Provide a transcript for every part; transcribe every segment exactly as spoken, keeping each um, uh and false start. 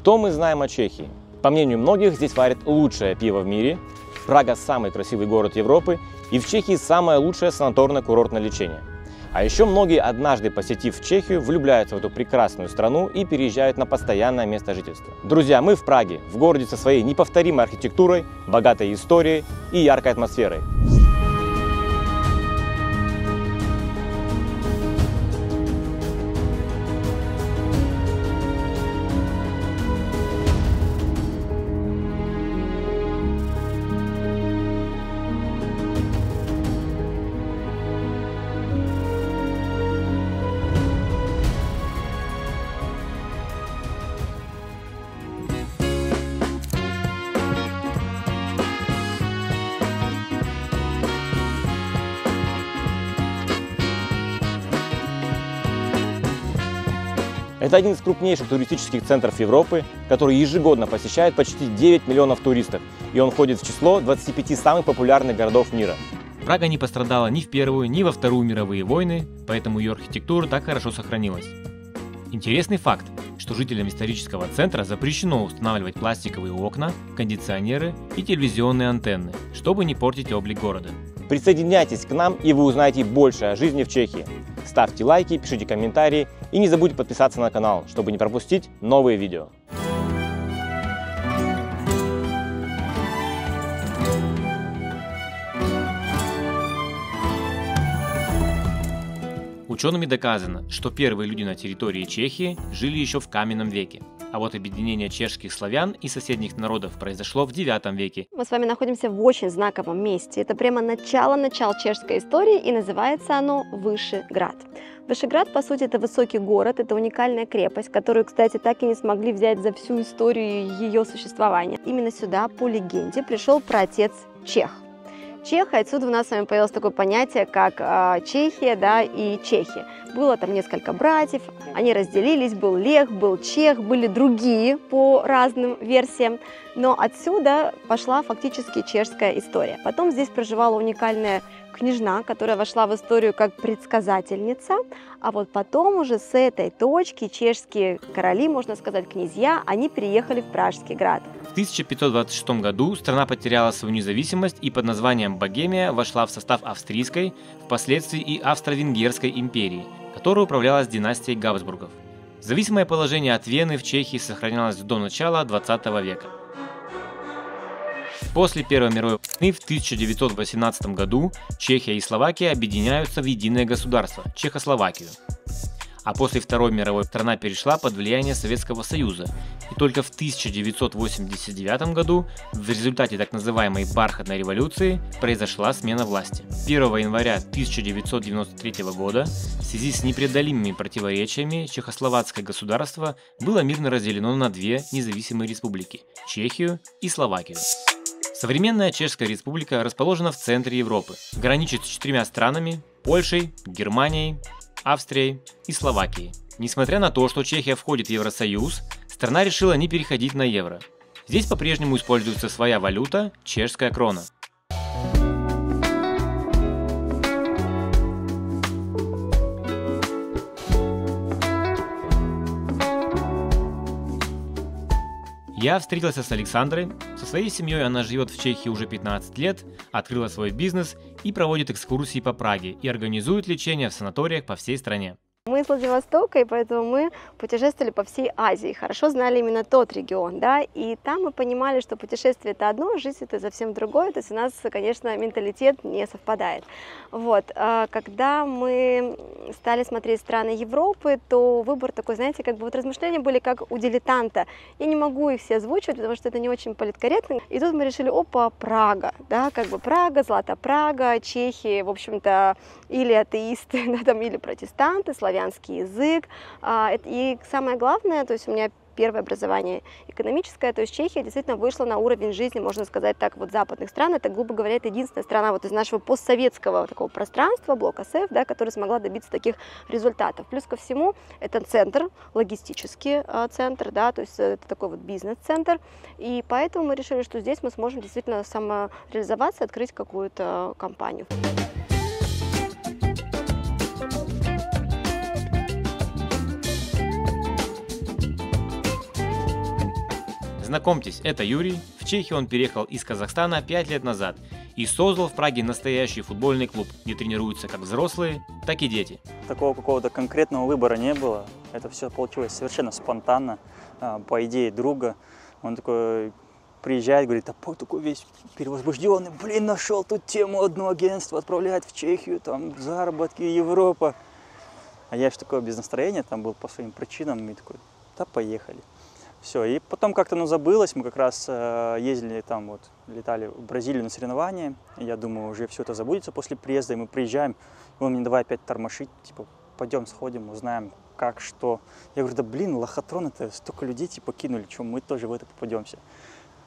Что мы знаем о Чехии? По мнению многих, здесь варят лучшее пиво в мире, Прага – самый красивый город Европы, и в Чехии самое лучшее санаторно-курортное лечение. А еще многие, однажды посетив Чехию, влюбляются в эту прекрасную страну и переезжают на постоянное место жительства. Друзья, мы в Праге, в городе со своей неповторимой архитектурой, богатой историей и яркой атмосферой. Это один из крупнейших туристических центров Европы, который ежегодно посещает почти девять миллионов туристов, и он входит в число двадцати пяти самых популярных городов мира. Прага не пострадала ни в Первую, ни во Вторую мировые войны, поэтому ее архитектура так хорошо сохранилась. Интересный факт, что жителям исторического центра запрещено устанавливать пластиковые окна, кондиционеры и телевизионные антенны, чтобы не портить облик города. Присоединяйтесь к нам, и вы узнаете больше о жизни в Чехии. Ставьте лайки, пишите комментарии и не забудьте подписаться на канал, чтобы не пропустить новые видео. Учеными доказано, что первые люди на территории Чехии жили еще в каменном веке. А вот объединение чешских славян и соседних народов произошло в девятом веке. Мы с вами находимся в очень знаковом месте. Это прямо начало-начало чешской истории, и называется оно Вышеград. Вышеград, по сути, это высокий город, это уникальная крепость, которую, кстати, так и не смогли взять за всю историю ее существования. Именно сюда, по легенде, пришел праотец чех. Чех, и отсюда у нас с вами появилось такое понятие, как э, Чехия, да, и чехи. Было там несколько братьев, они разделились, был лех, был чех, были другие по разным версиям, но отсюда пошла фактически чешская история. Потом здесь проживала уникальная княжна, которая вошла в историю как предсказательница, а вот потом уже с этой точки чешские короли, можно сказать, князья, они переехали в Пражский град. В тысяча пятьсот двадцать шестом году страна потеряла свою независимость и под названием Богемия вошла в состав Австрийской, впоследствии и Австро-Венгерской империи, которая управлялась династией Габсбургов. Зависимое положение от Вены в Чехии сохранялось до начала двадцатого века. После Первой мировой войны в тысяча девятьсот восемнадцатом году Чехия и Словакия объединяются в единое государство – Чехословакию. А после Второй мировой страна перешла под влияние Советского Союза, и только в тысяча девятьсот восемьдесят девятом году в результате так называемой «бархатной революции» произошла смена власти. первого января тысяча девятьсот девяносто третьего года в связи с непреодолимыми противоречиями чехословацкое государство было мирно разделено на две независимые республики – Чехию и Словакию. Современная Чешская Республика расположена в центре Европы, граничит с четырьмя странами – Польшей, Германией, Австрией и Словакией. Несмотря на то, что Чехия входит в Евросоюз, страна решила не переходить на евро. Здесь по-прежнему используется своя валюта – чешская крона. Я встретился с Александрой, со своей семьей она живет в Чехии уже пятнадцать лет, открыла свой бизнес и проводит экскурсии по Праге и организует лечение в санаториях по всей стране. Мы из Владивостока, и поэтому мы путешествовали по всей Азии, хорошо знали именно тот регион, да, и там мы понимали, что путешествие это одно, жизнь это совсем другое, то есть у нас, конечно, менталитет не совпадает. Вот, когда мы стали смотреть страны Европы, то выбор такой, знаете, как бы вот размышления были как у дилетанта, я не могу их все озвучивать, потому что это не очень политкорректно, и тут мы решили, опа, Прага, да, как бы Прага, Злата Прага, Чехии, в общем-то, или атеисты, да, там, или протестанты, славяне, язык. И самое главное, то есть у меня первое образование экономическое, то есть Чехия действительно вышла на уровень жизни, можно сказать так, вот западных стран. Это, грубо говоря, это единственная страна вот из нашего постсоветского такого пространства, блока СССР, да, которая смогла добиться таких результатов. Плюс ко всему, это центр, логистический центр, да, то есть это такой вот бизнес-центр. И поэтому мы решили, что здесь мы сможем действительно самореализоваться, открыть какую-то компанию. Знакомьтесь, это Юрий. В Чехию он переехал из Казахстана пять лет назад и создал в Праге настоящий футбольный клуб, где тренируются как взрослые, так и дети. Такого какого-то конкретного выбора не было. Это все получилось совершенно спонтанно, по идее друга. Он такой приезжает, говорит, а по такой весь перевозбужденный, блин, нашел тут тему, одно агентство отправляет в Чехию, там заработки, Европа. А я же такое без настроения, там был по своим причинам, и такой, да поехали. Все, и потом как-то, ну, забылось, мы как раз э, ездили там, вот, летали в Бразилию на соревнования, и я думаю, уже все это забудется после приезда, и мы приезжаем, и он мне давай опять тормошить, типа, пойдем, сходим, узнаем, как, что. Я говорю, да блин, лохотрон, это столько людей, типа, кинули, что мы тоже в это попадемся.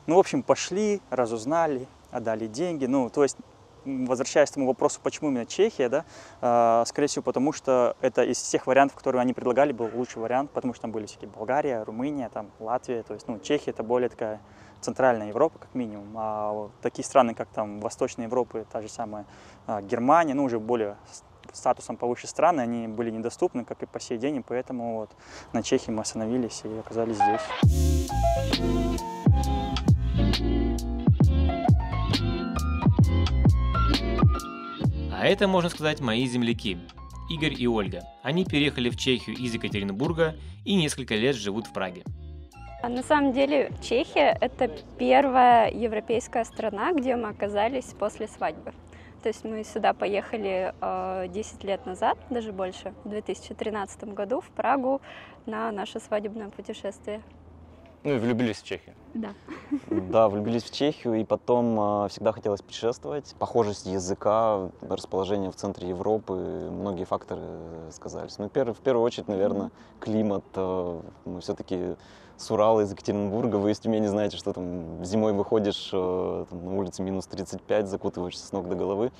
Ну, в общем, пошли, разузнали, отдали деньги, ну, то есть, возвращаясь к тому вопросу, почему именно Чехия, да, э, скорее всего, потому что это из всех вариантов, которые они предлагали, был лучший вариант, потому что там были всякие Болгария, Румыния, там, Латвия, то есть, ну, Чехия это более такая центральная Европа, как минимум, а вот такие страны, как там Восточная Европа, та же самая э, Германия, ну, уже более статусом повыше страны, они были недоступны, как и по сей день, и поэтому вот на Чехии мы остановились и оказались здесь. А это, можно сказать, мои земляки, Игорь и Ольга. Они переехали в Чехию из Екатеринбурга и несколько лет живут в Праге. На самом деле Чехия – это первая европейская страна, где мы оказались после свадьбы. То есть мы сюда поехали десять лет назад, даже больше, в две тысячи тринадцатом году в Прагу на наше свадебное путешествие. Ну и влюбились в Чехию. Да. Да, влюбились в Чехию, и потом э, всегда хотелось путешествовать. Похожесть языка, расположение в центре Европы, многие факторы сказались. Ну, пер, в первую очередь, наверное, климат. Э, мы все-таки с Урала, из Екатеринбурга. Вы из Тюмени знаете, что там зимой выходишь э, там, на улице минус тридцать пять, закутываешься с ног до головы.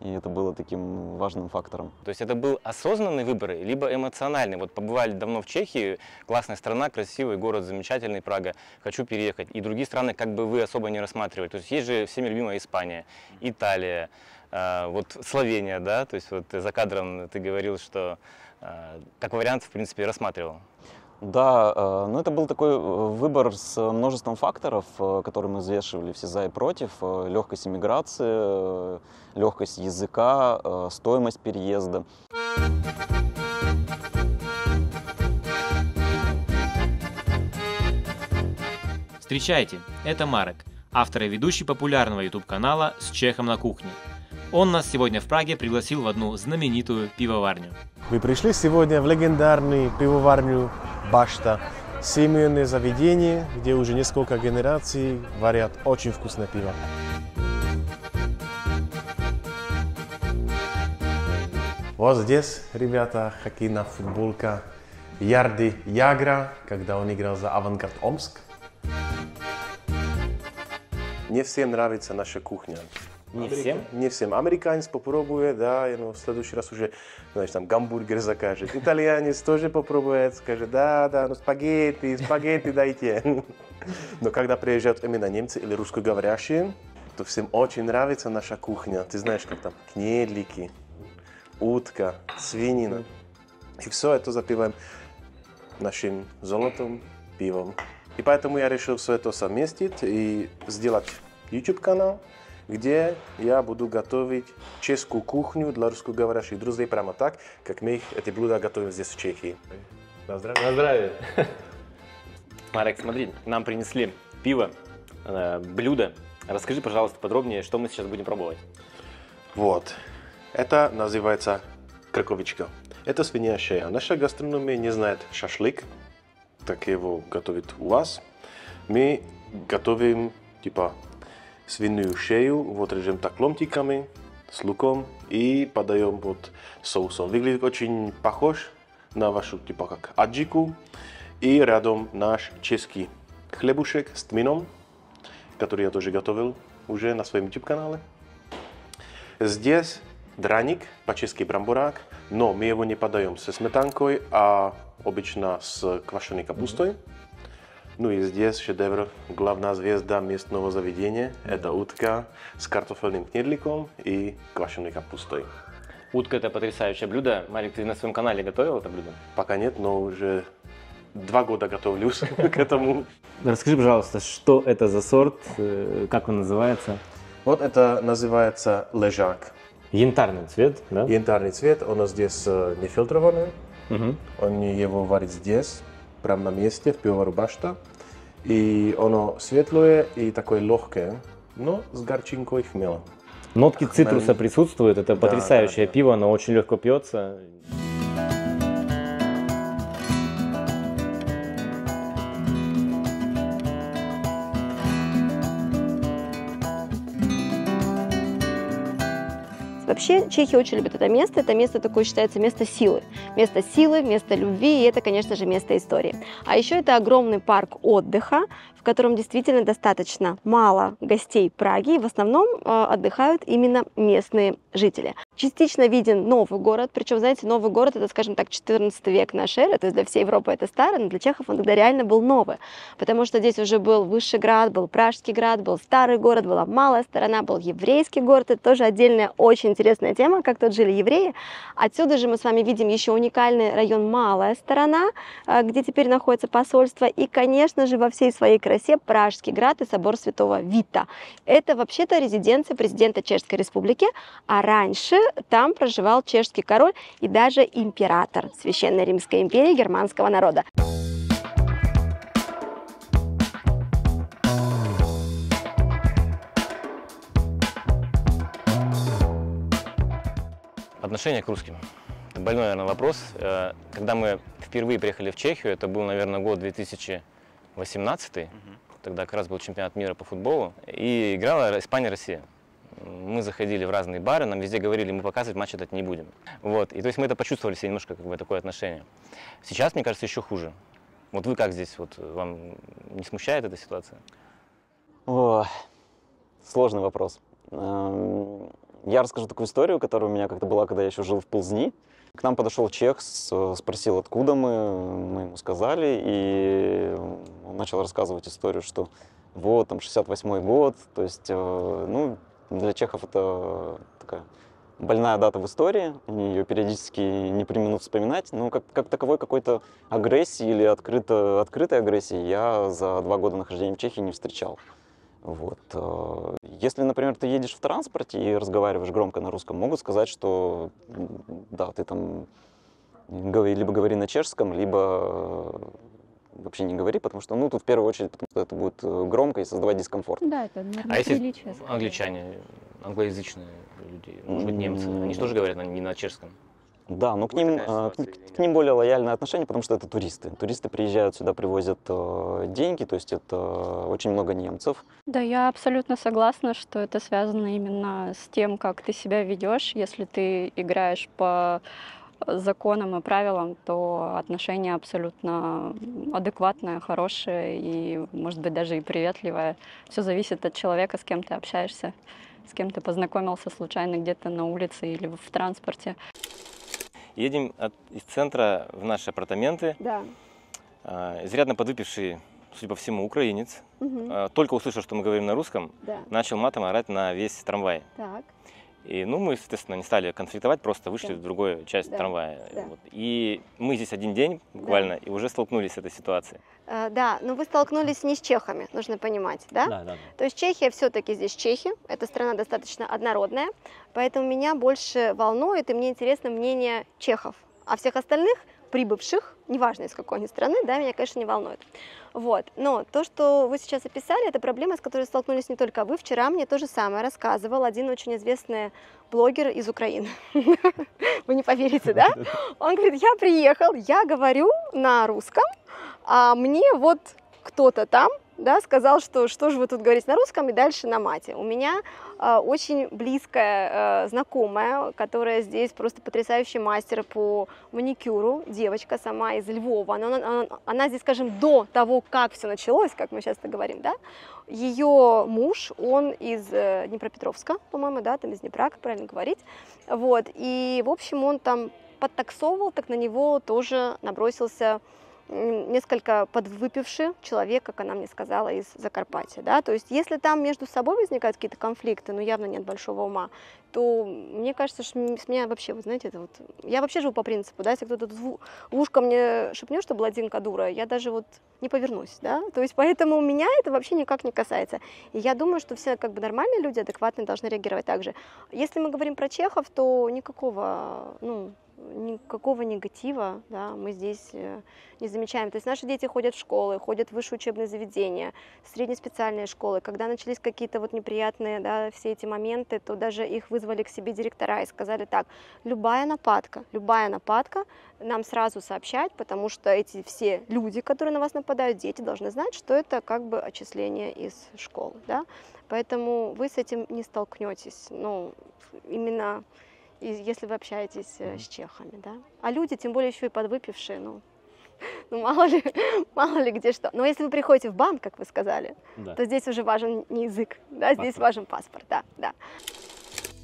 И это было таким важным фактором. То есть это был осознанный выбор, либо эмоциональный. Вот побывали давно в Чехии, классная страна, красивый город, замечательный, Прага, хочу переехать. И другие страны как бы вы особо не рассматриваете. То есть есть же всеми любимая Испания, Италия, вот Словения, да? То есть вот за кадром ты говорил, что как вариант, в принципе, рассматривал. Да, ну это был такой выбор с множеством факторов, которые мы взвешивали все за и против. Легкость иммиграции, легкость языка, стоимость переезда. Встречайте, это Марек, автор и ведущий популярного YouTube-канала «С чехом на кухне». Он нас сегодня в Праге пригласил в одну знаменитую пивоварню. Мы пришли сегодня в легендарную пивоварню «Башта». Семейное заведение, где уже несколько генераций варят очень вкусное пиво. Вот здесь, ребята, хоккейная футболка Ярди Ягра, когда он играл за «Авангард Омск». Не всем нравится наша кухня. Не Америка... всем? Не всем. Американец попробует, да, и, ну, в следующий раз уже, знаешь, там гамбургер закажет. Итальянец тоже попробует, скажет, да, да, ну спагетти, спагетти дайте. Но когда приезжают именно немцы или русскоговорящие, то всем очень нравится наша кухня. Ты знаешь, как там кнедлики, утка, свинина. И все это запиваем нашим золотом, пивом. И поэтому я решил все это совместить и сделать YouTube-канал, где я буду готовить чешскую кухню для русскоговорящих друзей прямо так, как мы их, эти блюда готовим здесь, в Чехии. На здравие. На здравие. Марек, смотри, нам принесли пиво, э, блюдо. Расскажи, пожалуйста, подробнее, что мы сейчас будем пробовать. Вот. Это называется краковичка. Это свиная шея. Наша гастрономия не знает шашлык, так его готовит у вас. Мы готовим, типа, свиную шею, вот режем так ломтиками, с луком и подаем вот соусом. Выглядит очень похож на вашу, типа, как аджику. И рядом наш чешский хлебушек с тмином, который я тоже готовил уже на своем YouTube-канале. Здесь драник, по-чешски брамбурак, но мы его не подаем со сметанкой, а обычно с квашеной капустой. Ну и здесь шедевр, главная звезда местного заведения. Это утка с картофельным кнедликом и квашеной капустой. Утка – это потрясающее блюдо. Марек, ты на своем канале готовил это блюдо? Пока нет, но уже два года готовлюсь к этому. Расскажи, пожалуйста, что это за сорт, как он называется? Вот это называется лежак. Янтарный цвет, да? Янтарный цвет, он здесь не фильтрованный. Угу. Он его варит здесь, прямо на месте, в пивоварубашта. И оно светлое и такое легкое, но с горчинкой хмела. Нотки Хмель. Цитруса присутствуют, это да, потрясающее да, да. пиво, оно очень легко пьется. Вообще, чехи очень любят это место. Это место такое считается место силы. Место силы, место любви, и это, конечно же, место истории. А еще это огромный парк отдыха, в котором действительно достаточно мало гостей Праги. И в основном э, отдыхают именно местные жители. Частично виден новый город. Причем, знаете, новый город, это, скажем так, четырнадцатый век нашей эры. То есть для всей Европы это старый, но для чехов он тогда реально был новый. Потому что здесь уже был Вышеград, был Пражский град, был старый город, была Малая сторона, был Еврейский город. Это тоже отдельная, очень интересная Интересная тема, как тут жили евреи. Отсюда же мы с вами видим еще уникальный район Малая сторона, где теперь находится посольство. И, конечно же, во всей своей красе Пражский град и собор Святого Вита. Это вообще-то резиденция президента Чешской Республики, а раньше там проживал чешский король и даже император Священной Римской империи германского народа. Отношение к русским. Это больной, наверное, вопрос. Когда мы впервые приехали в Чехию, это был, наверное, год две тысячи восемнадцатый. Угу. Тогда как раз был чемпионат мира по футболу. И играла Испания-Россия. Мы заходили в разные бары, нам везде говорили, мы показывать матч этот не будем. Вот. И то есть мы это почувствовали себе немножко, как бы, такое отношение. Сейчас, мне кажется, еще хуже. Вот вы как здесь? Вот, вам не смущает эта ситуация? О, сложный вопрос. Я расскажу такую историю, которая у меня как-то была, когда я еще жил в Пилзни. К нам подошел чех, спросил, откуда мы, мы ему сказали, и он начал рассказывать историю, что вот, там, шестьдесят восьмой год, то есть, ну, для чехов это такая больная дата в истории, они ее периодически не преминут вспоминать, но как, как таковой какой-то агрессии или открыто, открытой агрессии я за два года нахождения в Чехии не встречал. Вот. Если, например, ты едешь в транспорте и разговариваешь громко на русском, могут сказать, что да, ты там либо говори на чешском, либо вообще не говори, потому что, ну, тут в первую очередь, потому что это будет громко и создавать дискомфорт. Да, это а если англичане, англоязычные люди, может быть, немцы, они же тоже говорят не на чешском? Да, но к ним, к, к ним более лояльное отношение, потому что это туристы. Туристы приезжают сюда, привозят э, деньги, то есть это очень много немцев. Да, я абсолютно согласна, что это связано именно с тем, как ты себя ведешь. Если ты играешь по законам и правилам, то отношение абсолютно адекватное, хорошее и, может быть, даже и приветливое. Все зависит от человека, с кем ты общаешься, с кем ты познакомился случайно где-то на улице или в транспорте. Едем от, из центра в наши апартаменты, да. э, изрядно подвыпивший, судя по всему, украинец, угу. э, только услышал, что мы говорим на русском, да. начал матом орать на весь трамвай. Так. И, ну, мы, соответственно, не стали конфликтовать, просто вышли да. в другую часть да. трамвая. Да. Вот. И мы здесь один день буквально, да. и уже столкнулись с этой ситуацией. Да, но вы столкнулись не с чехами, нужно понимать, да? Да, да, да. То есть Чехия все-таки здесь чехи, эта страна достаточно однородная, поэтому меня больше волнует и мне интересно мнение чехов, а всех остальных прибывших, неважно из какой они страны, да, меня, конечно, не волнует. Вот. Но то, что вы сейчас описали, это проблема, с которой столкнулись не только вы. Вчера мне то же самое рассказывал один очень известный блогер из Украины. Вы не поверите, да? Он говорит, я приехал, я говорю на русском, а мне вот кто-то там, да, сказал, что что же вы тут говорите на русском, и дальше на мате. У меня э, очень близкая э, знакомая, которая здесь просто потрясающий мастер по маникюру, девочка сама из Львова. Она, она, она здесь, скажем, до того, как все началось, как мы сейчас говорим, да, ее муж, он из э, Днепропетровска, по-моему, да, там из Днепра, как правильно говорить, вот, и, в общем, он там подтаксовывал, так на него тоже набросился несколько подвыпивший человек, как она мне сказала, из Закарпатья. Да? То есть если там между собой возникают какие-то конфликты, но явно нет большого ума, то мне кажется, что с меня вообще, вы знаете, это вот... Я вообще живу по принципу, да, если кто-то в ушко мне шепнет, что блондинка дура, я даже вот не повернусь, да, то есть поэтому меня это вообще никак не касается. И я думаю, что все как бы нормальные люди, адекватные, должны реагировать так же. Если мы говорим про чехов, то никакого, ну... никакого негатива, да, мы здесь не замечаем. То есть наши дети ходят в школы, ходят в высшие учебные заведения, среднеспециальные школы. Когда начались какие-то вот неприятные, да, все эти моменты, то даже их вызвали к себе директора и сказали так: любая нападка, любая нападка нам сразу сообщать, потому что эти все люди, которые на вас нападают, дети, должны знать, что это как бы отчисление из школы, да? Поэтому вы с этим не столкнетесь, ну, именно... если вы общаетесь с чехами, да. А люди, тем более еще и подвыпившие, ну, ну мало ли, мало ли где что. Но если вы приходите в банк, как вы сказали, да, то здесь уже важен не язык, да, паспорт. Здесь важен паспорт, да, да.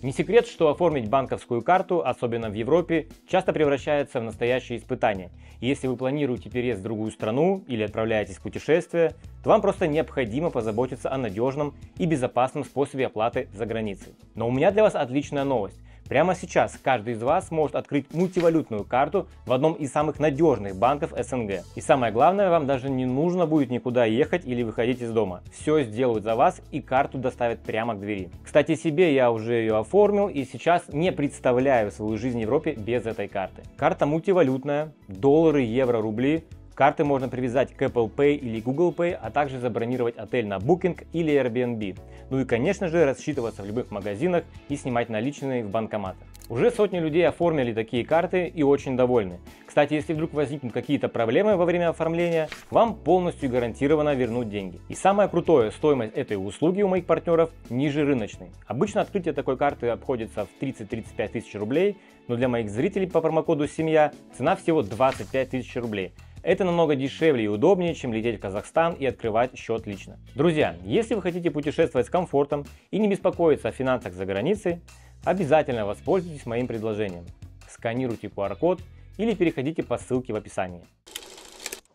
Не секрет, что оформить банковскую карту, особенно в Европе, часто превращается в настоящее испытание. И если вы планируете переезд в другую страну или отправляетесь в путешествие, то вам просто необходимо позаботиться о надежном и безопасном способе оплаты за границей. Но у меня для вас отличная новость. Прямо сейчас каждый из вас может открыть мультивалютную карту в одном из самых надежных банков СНГ. И самое главное, вам даже не нужно будет никуда ехать или выходить из дома. Все сделают за вас и карту доставят прямо к двери. Кстати, себе я уже ее оформил и сейчас не представляю свою жизнь в Европе без этой карты. Карта мультивалютная, доллары, евро, рубли. Карты можно привязать к Apple Pay или Google Pay, а также забронировать отель на Booking или Airbnb. Ну и, конечно же, рассчитываться в любых магазинах и снимать наличные в банкоматах. Уже сотни людей оформили такие карты и очень довольны. Кстати, если вдруг возникнут какие-то проблемы во время оформления, вам полностью гарантированно вернут деньги. И самое крутое, стоимость этой услуги у моих партнеров ниже рыночной. Обычно открытие такой карты обходится в тридцать-тридцать пять тысяч рублей, но для моих зрителей по промокоду «Семья» цена всего двадцать пять тысяч рублей. Это намного дешевле и удобнее, чем лететь в Казахстан и открывать счет лично. Друзья, если вы хотите путешествовать с комфортом и не беспокоиться о финансах за границей, обязательно воспользуйтесь моим предложением. Сканируйте ку ар код или переходите по ссылке в описании.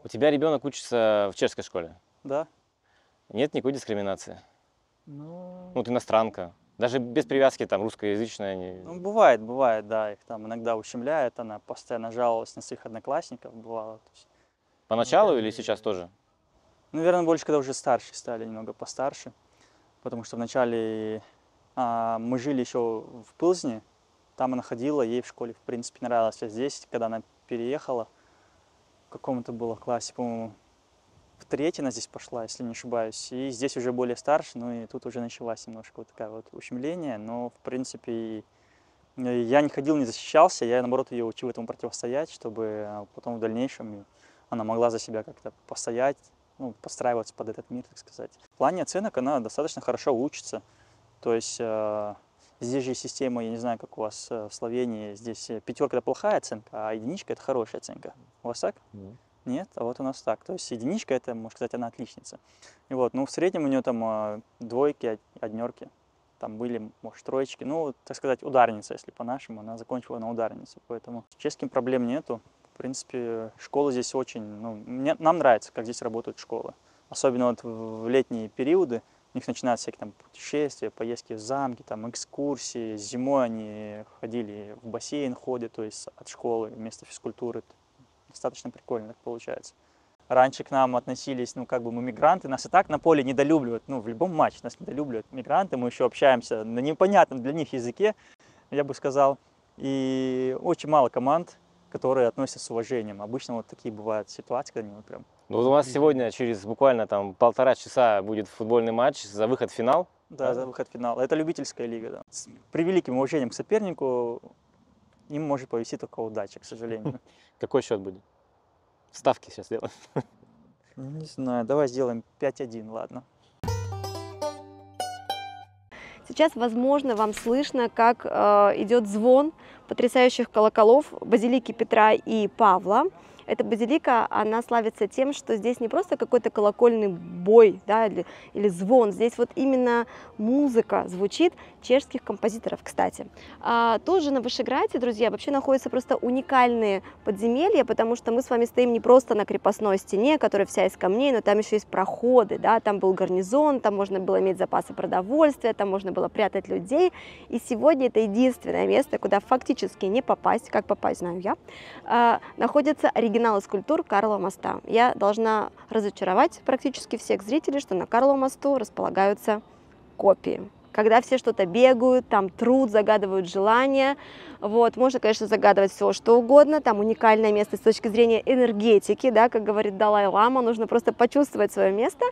У тебя ребенок учится в чешской школе? Да. Нет никакой дискриминации? Ну... Ну, ты иностранка. Даже без привязки там русскоязычная? Не... Ну, бывает, бывает, да. Их там иногда ущемляет. Она постоянно жаловалась на своих одноклассников, бывало. Поначалу, ну, или сейчас тоже? Наверное, больше, когда уже старше стали, немного постарше. Потому что вначале а, мы жили еще в Пилзне, там она ходила, ей в школе, в принципе, нравилось. А здесь, когда она переехала, в каком-то было классе, по-моему, в третьей она здесь пошла, если не ошибаюсь. И здесь уже более старше, ну и тут уже началась немножко вот такая вот ущемление. Но, в принципе, я не ходил, не защищался, я, наоборот, ее учил этому противостоять, чтобы потом в дальнейшем... она могла за себя как-то постоять, ну, подстраиваться под этот мир, так сказать. В плане оценок она достаточно хорошо учится. То есть э, здесь же система, я не знаю, как у вас в Словении, здесь пятерка – это плохая оценка, а единичка – это хорошая оценка. У вас так? Mm. Нет, а вот у нас так. То есть единичка – это, можно сказать, она отличница. И вот, ну, в среднем у нее там э, двойки, однерки, там были, может, троечки. Ну, так сказать, ударница, если по-нашему, она закончила на ударницу. Поэтому с чешским проблем нету. В принципе, школа здесь очень... Ну, мне, нам нравится, как здесь работают школы. Особенно вот в летние периоды. У них начинаются всякие там путешествия, поездки в замки, там экскурсии. Зимой они ходили в бассейн, ходят, то есть от школы вместо физкультуры. Достаточно прикольно так получается. Раньше к нам относились, ну, как бы мы мигранты. Нас и так на поле недолюбливают. Ну, в любом матче нас недолюбливают мигранты. Мы еще общаемся на непонятном для них языке, я бы сказал. И очень мало команд, которые относятся с уважением. Обычно вот такие бывают ситуации, когда они прям... Ну, у вас сегодня через буквально там полтора часа будет футбольный матч за выход в финал? Да, да, за выход в финал. Это любительская лига, да. С превеликим уважением к сопернику им может повести только удача, к сожалению. Какой счет будет? Ставки сейчас делаем. Не знаю, давай сделаем пять-один, ладно. Сейчас, возможно, вам слышно, как э, идет звон потрясающих колоколов базилики Петра и Павла. Эта базилика, она славится тем, что здесь не просто какой-то колокольный бой, да, или, или звон, здесь вот именно музыка звучит чешских композиторов, кстати. А, тоже на Вышеграде, друзья, вообще находятся просто уникальные подземелья, потому что мы с вами стоим не просто на крепостной стене, которая вся из камней, но там еще есть проходы, да, там был гарнизон, там можно было иметь запасы продовольствия, там можно было прятать людей, и сегодня это единственное место, куда фактически не попасть, как попасть, знаю я, а, находится оригиналы скульптур Карлова моста. Я должна разочаровать практически всех зрителей, что на Карловом мосту располагаются копии. Когда все что-то бегают, там труд, загадывают желания. Вот. Можно, конечно, загадывать все, что угодно. Там уникальное место с точки зрения энергетики, да, как говорит Далай Лама, нужно просто почувствовать свое место.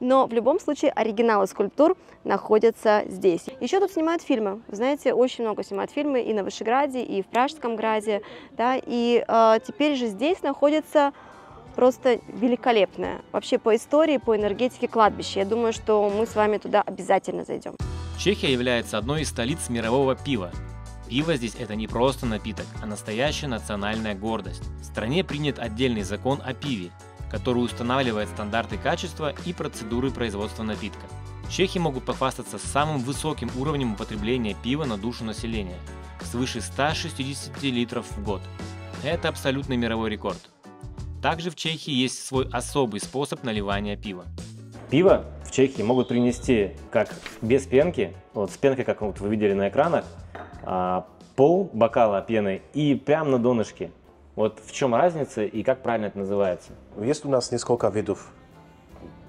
Но в любом случае оригиналы скульптур находятся здесь. Еще тут снимают фильмы. Вы знаете, очень много снимают фильмы и на Вышеграде, и в Пражском граде. Да, и э, теперь же здесь находится... Просто великолепное. Вообще по истории, по энергетике кладбище. Я думаю, что мы с вами туда обязательно зайдем. Чехия является одной из столиц мирового пива. Пиво здесь это не просто напиток, а настоящая национальная гордость. В стране принят отдельный закон о пиве, который устанавливает стандарты качества и процедуры производства напитка. Чехи могут похвастаться самым высоким уровнем употребления пива на душу населения – свыше ста шестидесяти литров в год. Это абсолютный мировой рекорд. Также в Чехии есть свой особый способ наливания пива. Пиво в Чехии могут принести как без пенки, вот с пенкой, как вот вы видели на экранах, пол бокала пены и прямо на донышке. Вот в чем разница и как правильно это называется? Есть у нас несколько видов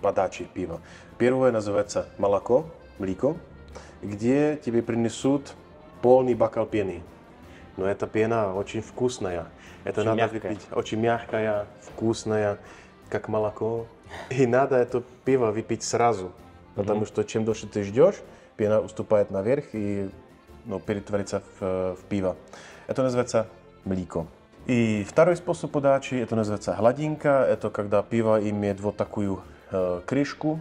подачи пива. Первое называется молоко, млеко, где тебе принесут полный бокал пены. Но эта пена очень вкусная. Это очень надо мягкая. Выпить очень мягкая, вкусная, как молоко. И надо это пиво выпить сразу, потому mm-hmm. что чем дольше ты ждешь, пена уступает наверх и ну, перетворится в, в пиво. Это называется млеко. И второй способ подачи, это называется гладинка. Это когда пиво имеет вот такую э, крышку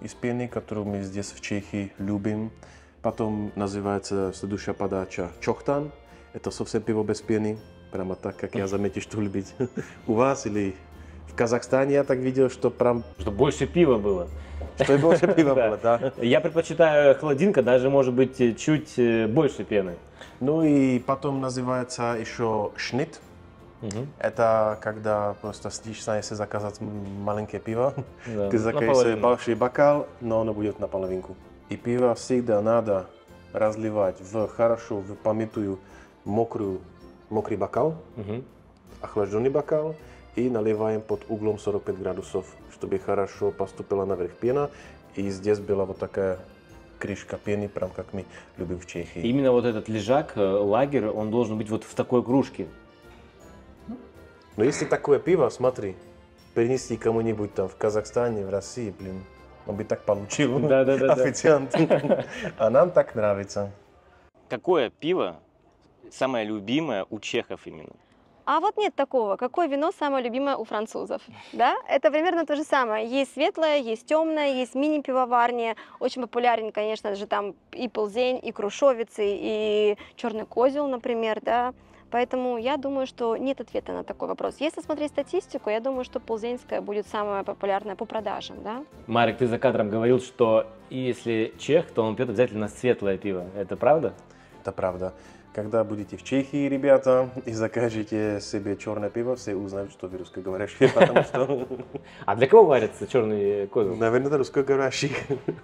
из пены, которую мы здесь в Чехии любим. Потом называется следующая подача чохтан. Это совсем пиво без пены, прямо так, как я заметил, что любить у вас или в Казахстане, я так видел, что прям... Что больше пива было. Что и больше пива было, да. Я предпочитаю холодинка, даже, может быть, чуть больше пены. Ну и потом называется еще шнит. Это когда просто стично, если заказать маленькое пиво, ты заказываешь большой бокал, но оно будет наполовинку. И пиво всегда надо разливать в хорошо, в помятую, мокрую, мокрый бокал, угу. охлажденный бокал и наливаем под углом сорок пять градусов, чтобы хорошо поступила наверх пена. И здесь была вот такая крышка пены, прям как мы любим в Чехии. Именно вот этот лежак, лагерь, он должен быть вот в такой кружке. Но если такое пиво, смотри, принести кому-нибудь там в Казахстане, в России, блин, он бы так получил, да, да, да, официант. Да. А нам так нравится. Какое пиво самое любимое у чехов именно? А вот нет такого. Какое вино самое любимое у французов? Да? Это примерно то же самое. Есть светлое, есть темное, есть мини-пивоварни. Очень популярен, конечно же, там и Пилзнер, и Крушовицы, и Черный Козел, например, да. Поэтому я думаю, что нет ответа на такой вопрос. Если смотреть статистику, я думаю, что пилзнерская будет самая популярная по продажам, да? Марек, ты за кадром говорил, что если чех, то он пьет обязательно светлое пиво. Это правда? Это правда. Когда будете в Чехии, ребята, и закажете себе черное пиво, все узнают, что вы русскоговорящие, потому что... А для кого варится черный козел? Наверное, для русскоговорящих.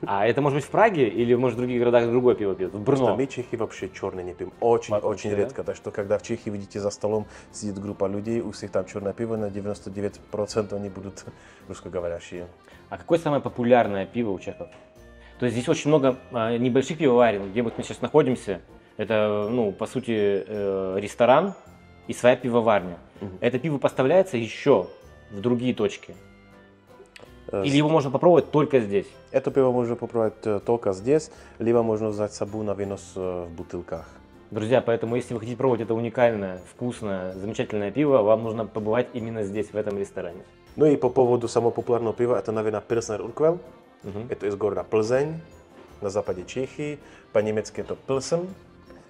А это может быть в Праге или, может, в других городах другое пиво пьют? В Брно? Мы в Чехии вообще черный не пьем. Очень-очень редко. Так что, когда в Чехии, видите, за столом сидит группа людей, у всех там черное пиво, на девяносто девять процентов они будут русскоговорящие. А какое самое популярное пиво у чехов? То есть здесь очень много небольших пивоварен, где вот мы сейчас находимся. Это, ну, по сути, э, ресторан и своя пивоварня. Угу. Это пиво поставляется еще в другие точки? Э, Или его можно попробовать только здесь? Это пиво можно попробовать только здесь, либо можно взять с собой на вынос в бутылках. Друзья, поэтому, если вы хотите пробовать это уникальное, вкусное, замечательное пиво, вам нужно побывать именно здесь, в этом ресторане. Ну и по поводу самого популярного пива, это, наверное, Пилзнер Уркель. Угу. Это из города Плзень, на западе Чехии. По-немецки это Пилсен,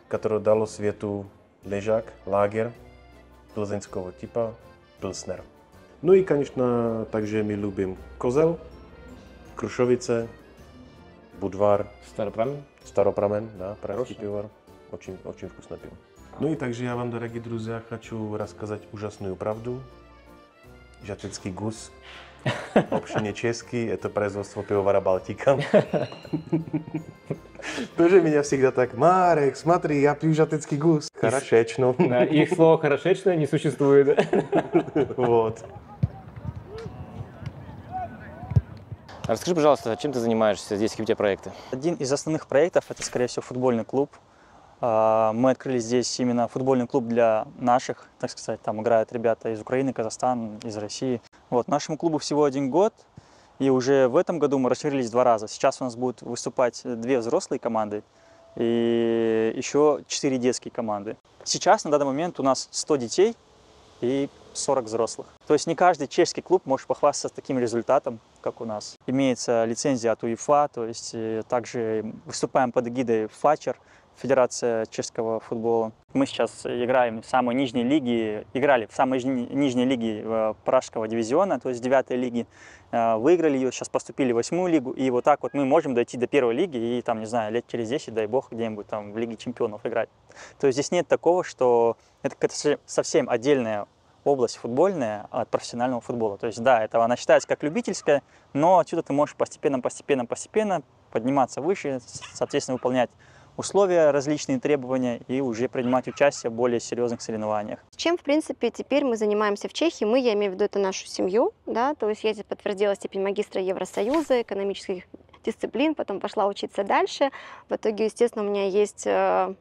которое дало свету лежак, лагерь плзенского типа, Пилснер. Ну и, конечно, также мы любим Козел, Крушовицы, Будвар. Старопрамен. Старопрамен, да, пражский пивовар. Очень, очень вкусно пиво. Ну и также я вам, дорогие друзья, хочу рассказать ужасную правду. Жатецкий гус. Вообще не чешский, это производство пивовара Балтика. Тоже меня всегда так: Марек, смотри, я пью жатецкий гус. Хорошечно. Да, их слово «хорошечно» не существует. Вот. Расскажи, пожалуйста, чем ты занимаешься здесь, какие у тебя проекты? Один из основных проектов – это, скорее всего, футбольный клуб. Мы открыли здесь именно футбольный клуб для наших, так сказать, там играют ребята из Украины, Казахстана, из России. Вот, нашему клубу всего один год, и уже в этом году мы расширились два раза. Сейчас у нас будут выступать две взрослые команды и еще четыре детские команды. Сейчас, на данный момент, у нас сто детей и сорок взрослых. То есть не каждый чешский клуб может похвастаться таким результатом, как у нас. Имеется лицензия от УЕФА, то есть также выступаем под эгидой ФАЧЕР, Федерация чешского футбола. Мы сейчас играем в самой нижней лиге, играли в самой нижней лиге пражского дивизиона, то есть девятой лиги. Выиграли ее, сейчас поступили в восьмую лигу, и вот так вот мы можем дойти до первой лиги и там, не знаю, лет через десять, дай бог, где-нибудь там в Лиге чемпионов играть. То есть здесь нет такого, что это какая-то совсем отдельная область футбольная от профессионального футбола. То есть да, это она считается как любительская, но отсюда ты можешь постепенно, постепенно, постепенно подниматься выше, соответственно, выполнять условия, различные требования и уже принимать участие в более серьезных соревнованиях. Чем, в принципе, теперь мы занимаемся в Чехии? Мы, я имею в виду, это нашу семью, да, то есть я здесь подтвердила степень магистра Евросоюза, экономических дисциплин, потом пошла учиться дальше. В итоге, естественно, у меня есть э,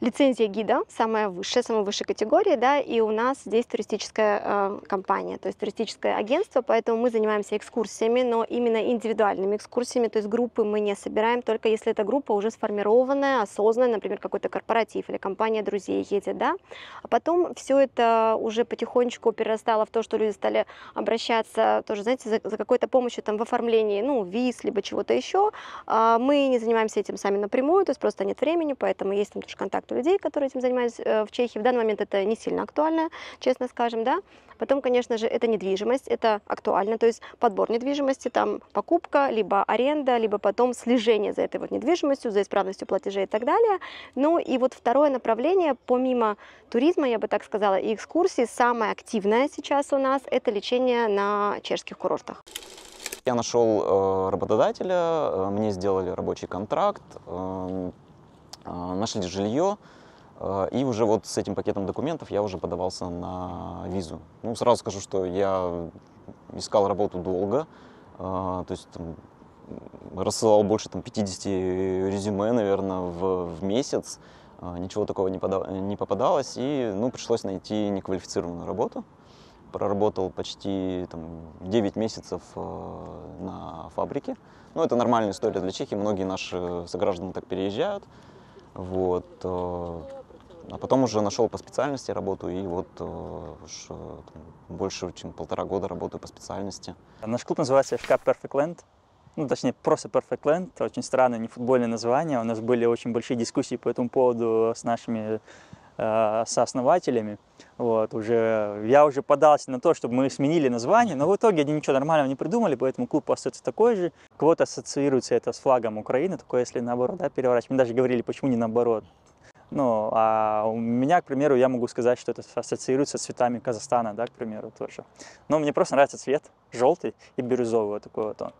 лицензия гида, самая высшая, самая высшая категория, да, и у нас здесь туристическая э, компания, то есть туристическое агентство, поэтому мы занимаемся экскурсиями, но именно индивидуальными экскурсиями, то есть группы мы не собираем, только если эта группа уже сформированная, осознанная, например, какой-то корпоратив или компания друзей едет, да. А потом все это уже потихонечку перерастало в то, что люди стали обращаться, тоже, знаете, за, за какой-то помощью там в оформлении, ну, виз, либо чего-то еще. А мы не занимаемся этим сами напрямую, то есть просто нет времени, поэтому есть там тоже контакт людей, которые этим занимаются в Чехии. В данный момент это не сильно актуально, честно скажем, да. Потом, конечно же, это недвижимость, это актуально, то есть подбор недвижимости, там покупка, либо аренда, либо потом слежение за этой вот недвижимостью, за исправностью платежей и так далее. Ну и вот второе направление, помимо туризма, я бы так сказала, и экскурсии, самое активное сейчас у нас это лечение на чешских курортах. Я нашел работодателя, мне сделали рабочий контракт, нашли жилье, и уже вот с этим пакетом документов я уже подавался на визу. Ну, сразу скажу, что я искал работу долго, то есть там, рассылал больше там, пятидесяти резюме, наверное, в, в месяц, ничего такого не, пода не попадалось, и ну, пришлось найти неквалифицированную работу. Проработал почти там, девять месяцев на фабрике. Ну, это нормальная история для Чехии, многие наши сограждане так переезжают. Вот. А потом уже нашел по специальности работу, и вот уж больше, чем полтора года работаю по специальности. Наш клуб называется эф си Perfect Land, ну, точнее, просто Perfect Land, очень странное, не футбольное название. У нас были очень большие дискуссии по этому поводу с нашими э, сооснователями. Вот, уже, я уже подался на то, чтобы мы сменили название, но в итоге они ничего нормального не придумали, поэтому клуб остается такой же. Кого-то ассоциируется это с флагом Украины, такое если наоборот, да, переворачивать. Мы даже говорили, почему не наоборот. Ну, а у меня, к примеру, я могу сказать, что это ассоциируется с цветами Казахстана, да, к примеру, тоже. Но мне просто нравится цвет, желтый и бирюзовый, вот такой вот он.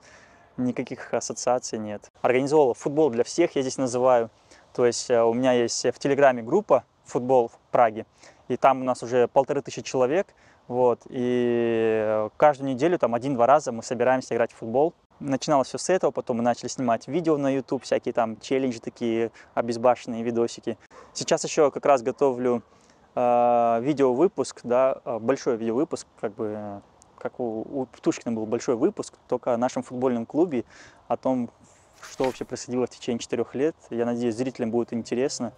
Никаких ассоциаций нет. Организовал футбол для всех, я здесь называю. То есть у меня есть в Телеграме группа «Футбол в Праге». И там у нас уже полторы тысячи человек, вот, и каждую неделю, там, один-два раза мы собираемся играть в футбол. Начиналось все с этого, потом мы начали снимать видео на YouTube, всякие там челленджи такие, обезбашенные видосики. Сейчас еще как раз готовлю э, видеовыпуск, да, большой видеовыпуск, как бы, как у, у Птушкина был большой выпуск, только о нашем футбольном клубе, о том, что вообще происходило в течение четырех лет. Я надеюсь, зрителям будет интересно.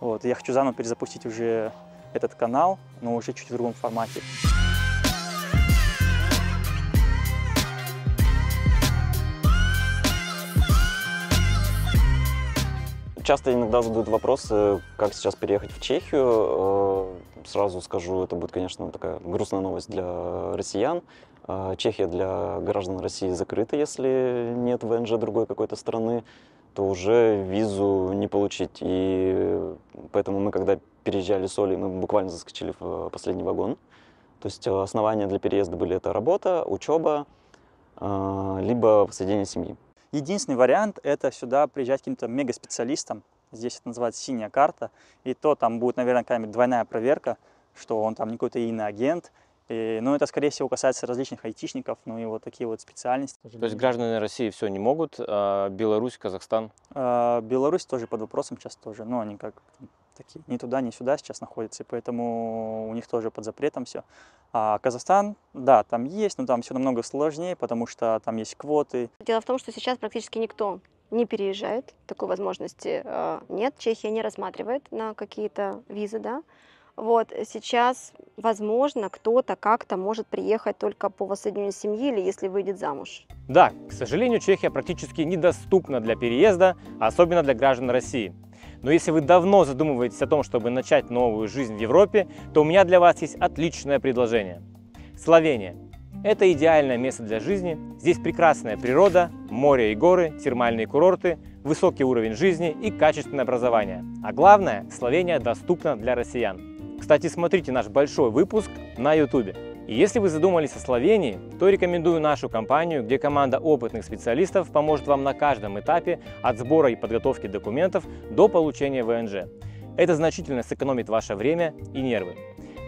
Вот, я хочу заново перезапустить уже этот канал, но уже чуть в другом формате. Часто иногда задают вопрос, как сейчас переехать в Чехию. Сразу скажу, это будет, конечно, такая грустная новость для россиян. Чехия для граждан России закрыта, если нет ВНЖ другой какой-то страны, то уже визу не получить. И поэтому мы, когда переезжали с Олей, мы буквально заскочили в последний вагон. То есть основания для переезда были это работа, учеба, либо воссоединение семьи. Единственный вариант – это сюда приезжать каким-то мегаспециалистом. Здесь это называется синяя карта. И то там будет, наверное, какая-нибудь двойная проверка, что он там не какой-то иноагент. И, ну, это, скорее всего, касается различных айтишников, ну, и вот такие вот специальности. То есть граждане России все не могут, а Беларусь, Казахстан? А, Беларусь тоже под вопросом сейчас тоже. Ну, они как такие ни туда, ни сюда сейчас находятся, и поэтому у них тоже под запретом все. А Казахстан, да, там есть, но там все намного сложнее, потому что там есть квоты. Дело в том, что сейчас практически никто не переезжает, такой возможности нет. Чехия не рассматривает на какие-то визы, да. Вот, сейчас, возможно, кто-то как-то может приехать только по воссоединению семьи или если выйдет замуж. Да, к сожалению, Чехия практически недоступна для переезда, особенно для граждан России. Но если вы давно задумываетесь о том, чтобы начать новую жизнь в Европе, то у меня для вас есть отличное предложение. Словения. Это идеальное место для жизни. Здесь прекрасная природа, море и горы, термальные курорты, высокий уровень жизни и качественное образование. А главное, Словения доступна для россиян. Кстати, смотрите наш большой выпуск на YouTube. И если вы задумались о Словении, то рекомендую нашу компанию, где команда опытных специалистов поможет вам на каждом этапе от сбора и подготовки документов до получения ВНЖ. Это значительно сэкономит ваше время и нервы.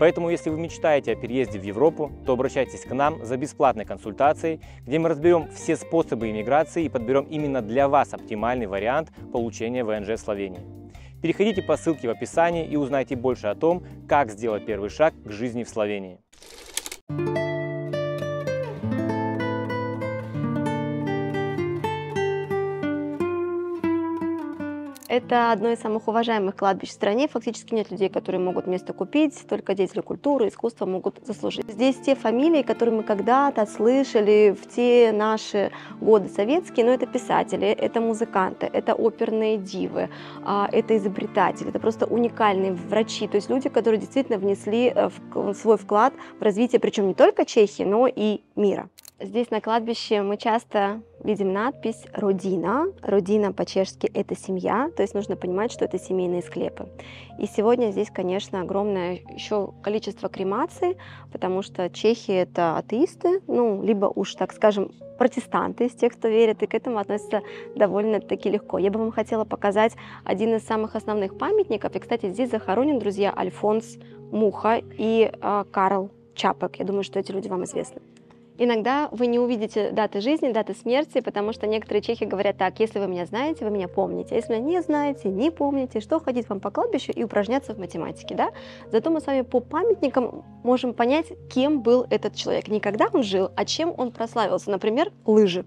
Поэтому, если вы мечтаете о переезде в Европу, то обращайтесь к нам за бесплатной консультацией, где мы разберем все способы иммиграции и подберем именно для вас оптимальный вариант получения ВНЖ в Словении. Переходите по ссылке в описании и узнайте больше о том, как сделать первый шаг к жизни в Словении. Это одно из самых уважаемых кладбищ в стране. Фактически нет людей, которые могут место купить, только деятели культуры и искусства могут заслужить. Здесь те фамилии, которые мы когда-то слышали в те наши годы советские, но это писатели, это музыканты, это оперные дивы, это изобретатели, это просто уникальные врачи, то есть люди, которые действительно внесли свой вклад в развитие, причем не только Чехии, но и мира. Здесь на кладбище мы часто видим надпись «Родина». «Родина» по-чешски – это семья, то есть нужно понимать, что это семейные склепы. И сегодня здесь, конечно, огромное еще количество кремаций, потому что чехи – это атеисты, ну, либо уж, так скажем, протестанты из тех, кто верит, и к этому относятся довольно-таки легко. Я бы вам хотела показать один из самых основных памятников. И, кстати, здесь захоронен, друзья, Альфонс Муха и э, Карел Чапек. Я думаю, что эти люди вам известны. Иногда вы не увидите даты жизни, даты смерти, потому что некоторые чехи говорят так: если вы меня знаете, вы меня помните, а если меня не знаете, не помните, что ходить вам по кладбищу и упражняться в математике, да? Зато мы с вами по памятникам можем понять, кем был этот человек, не когда он жил, а чем он прославился, например, лыжи.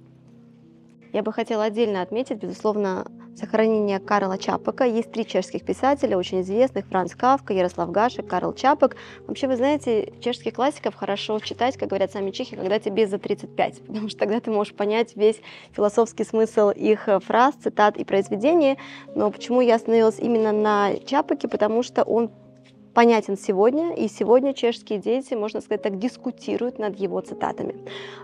Я бы хотела отдельно отметить, безусловно, сохранение Карла Чапека. Есть три чешских писателя, очень известных: Франц Кавка, Ярослав Гашек, Карл Чапек. Вообще, вы знаете, чешских классиков хорошо читать, как говорят сами чехи, когда тебе за тридцать пять, потому что тогда ты можешь понять весь философский смысл их фраз, цитат и произведений. Но почему я остановилась именно на Чапеке? Потому что он понятен сегодня, и сегодня чешские дети, можно сказать так, дискутируют над его цитатами.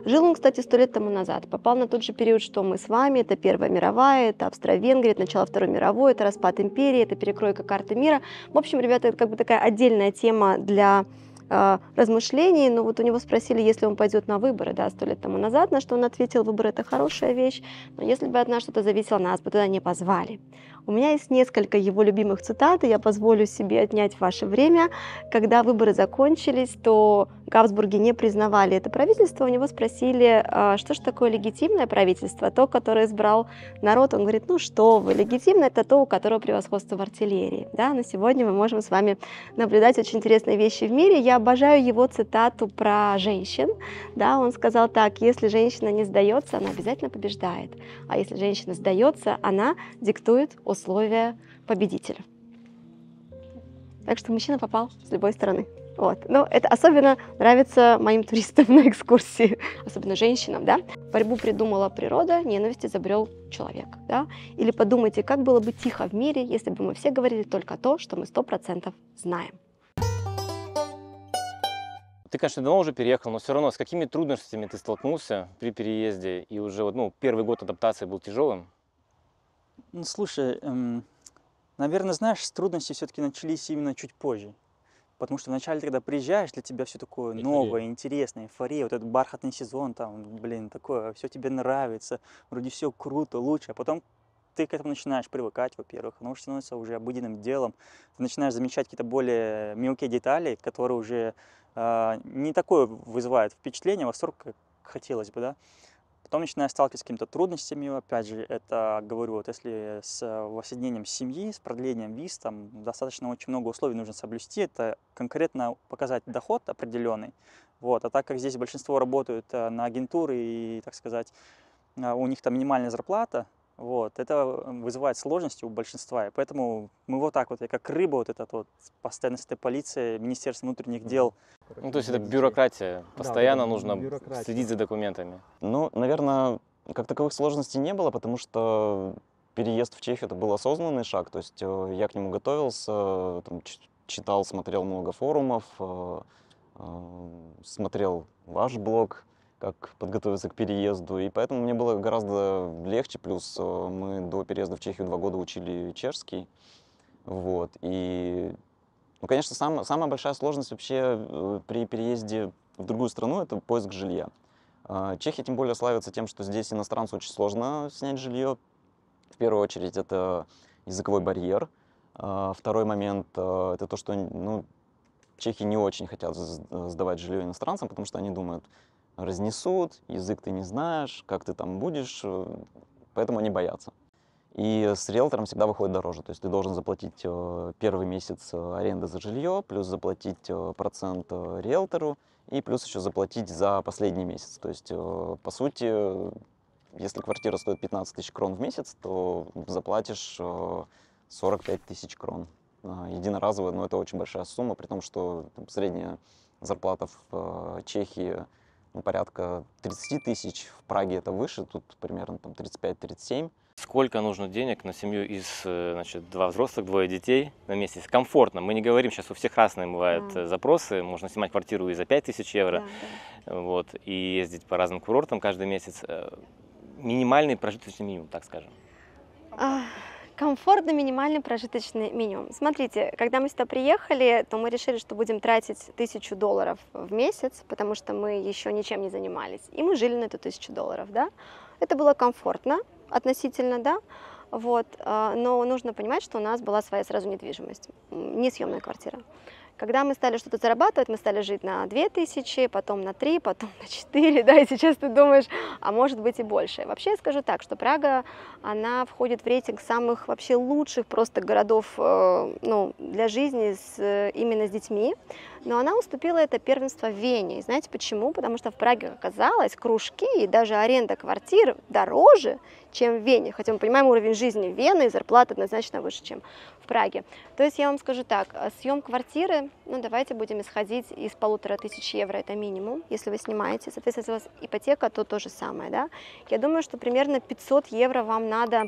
Жил он, кстати, сто лет тому назад, попал на тот же период, что мы с вами. Это Первая мировая, это Австро-Венгрия, это начало Второй мировой, это распад империи, это перекройка карты мира. В общем, ребята, это как бы такая отдельная тема для э, размышлений. Но вот у него спросили, если он пойдет на выборы, да, сто лет тому назад, на что он ответил: выборы – это хорошая вещь, но если бы от нас что-то зависело, нас бы туда не позвали. У меня есть несколько его любимых цитат, и я позволю себе отнять ваше время. Когда выборы закончились, то Габсбурги не признавали это правительство. У него спросили, что же такое легитимное правительство, то, которое избрал народ. Он говорит: ну что вы, легитимное – это то, у которого превосходство в артиллерии. Да, на сегодня мы можем с вами наблюдать очень интересные вещи в мире. Я обожаю его цитату про женщин. Да, он сказал так: если женщина не сдается, она обязательно побеждает. А если женщина сдается, она диктует условия победителя. Так что мужчина попал с любой стороны. Вот. Но это особенно нравится моим туристам на экскурсии, особенно женщинам, да. Борьбу придумала природа, ненависть изобрел человек, да. Или подумайте, как было бы тихо в мире, если бы мы все говорили только то, что мы сто процентов знаем. Ты, конечно, давно уже переехал, но все равно с какими трудностями ты столкнулся при переезде? И уже ну, первый год адаптации был тяжелым? Ну, слушай, эм, наверное, знаешь, трудности все-таки начались именно чуть позже. Потому что вначале, когда приезжаешь, для тебя все такое эйфория. Новое, интересное, эйфория, вот этот бархатный сезон, там, блин, такое, все тебе нравится, вроде все круто, лучше. А потом ты к этому начинаешь привыкать, во-первых, оно уже становится уже обыденным делом. Ты начинаешь замечать какие-то более мелкие детали, которые уже э, не такое вызывают впечатление, восторг, как хотелось бы, да. Потом начинаешь сталкиваться с какими-то трудностями, опять же, это, говорю, вот если с воссоединением семьи, с продлением виз, там достаточно очень много условий нужно соблюсти, это конкретно показать доход определенный, вот, а так как здесь большинство работают на агентуры и, так сказать, у них там минимальная зарплата, вот, это вызывает сложности у большинства, и поэтому мы вот так вот, я как рыба вот этот вот, постоянно с этой полицией, Министерство внутренних дел. Ну, то есть это бюрократия, постоянно да, нужно бюрократия. Следить за документами. Ну, наверное, как таковых сложностей не было, потому что переезд в Чехию это был осознанный шаг, то есть я к нему готовился, там, читал, смотрел много форумов, смотрел ваш блог, как подготовиться к переезду, и поэтому мне было гораздо легче, плюс мы до переезда в Чехию два года учили чешский, вот, и, ну, конечно, сам, самая большая сложность вообще при переезде в другую страну — это поиск жилья. Чехия тем более славится тем, что здесь иностранцу очень сложно снять жилье, в первую очередь это языковой барьер, второй момент — это то, что, ну, чехи не очень хотят сдавать жилье иностранцам, потому что они думают, разнесут, язык ты не знаешь, как ты там будешь, поэтому они боятся. И с риэлтором всегда выходит дороже, то есть ты должен заплатить первый месяц аренды за жилье, плюс заплатить процент риэлтору, и плюс еще заплатить за последний месяц. То есть, по сути, если квартира стоит пятнадцать тысяч крон в месяц, то заплатишь сорок пять тысяч крон. Единоразово, но это очень большая сумма, при том, что там, средняя зарплата в Чехии порядка тридцати тысяч, в Праге это выше, тут примерно там тридцать пять — тридцать семь. Сколько нужно денег на семью из, значит, два взрослых, двое детей на месяц? Комфортно, мы не говорим, сейчас у всех разные бывают да. запросы, можно снимать квартиру и за пять тысяч евро, да, да. Вот, и ездить по разным курортам каждый месяц. Минимальный прожиточный минимум, так скажем. А... Комфортно, минимальный прожиточный минимум. Смотрите, когда мы сюда приехали, то мы решили, что будем тратить тысячу долларов в месяц, потому что мы еще ничем не занимались. И мы жили на эту тысячу долларов, да. Это было комфортно относительно, да. Вот. Но нужно понимать, что у нас была своя сразу недвижимость, несъемная квартира. Когда мы стали что-то зарабатывать, мы стали жить на две тысячи, потом на три, потом на четыре, да, и сейчас ты думаешь, а может быть и больше. Вообще я скажу так, что Прага, она входит в рейтинг самых вообще лучших просто городов, ну, для жизни с, именно с детьми, но она уступила это первенство Вене. И знаете почему? Потому что в Праге оказалось кружки и даже аренда квартир дороже, чем в Вене, хотя мы понимаем уровень жизни Вены и зарплата однозначно выше, чем в Праге. То есть я вам скажу так, съем квартиры, ну давайте будем исходить из полутора тысяч евро, это минимум, если вы снимаете, соответственно, если у вас ипотека, то то же самое, да. Я думаю, что примерно пятьсот евро вам надо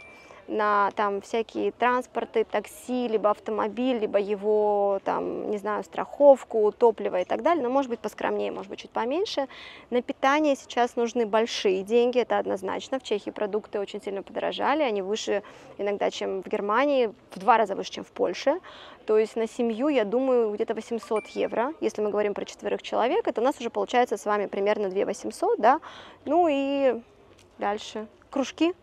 на там всякие транспорты, такси, либо автомобиль, либо его, там, не знаю, страховку, топливо и так далее, но, может быть, поскромнее, может быть, чуть поменьше. На питание сейчас нужны большие деньги, это однозначно. В Чехии продукты очень сильно подорожали, они выше иногда, чем в Германии, в два раза выше, чем в Польше. То есть на семью, я думаю, где-то восемьсот евро, если мы говорим про четверых человек, это у нас уже получается с вами примерно две тысячи восемьсот, да, ну и дальше кружки.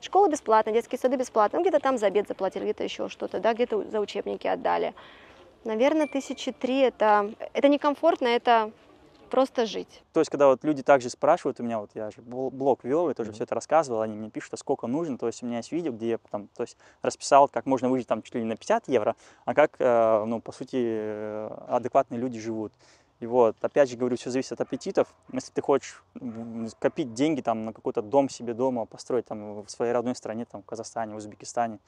Школа бесплатная, детские сады бесплатные, ну, где-то там за обед заплатили, где-то еще что-то, да, где-то за учебники отдали. Наверное, тысячи три это, это некомфортно, это просто жить. То есть, когда вот люди также спрашивают, у меня вот я же блог вел, я тоже mm-hmm. все это рассказывал, они мне пишут, а сколько нужно, то есть у меня есть видео, где я там, то есть, расписал, как можно выжить там чуть ли не на пятьдесят евро, а как, ну, по сути, адекватные люди живут. И вот, опять же говорю, все зависит от аппетитов. Если ты хочешь копить деньги там, на какой-то дом себе дома, построить там, в своей родной стране, там, в Казахстане, в Узбекистане,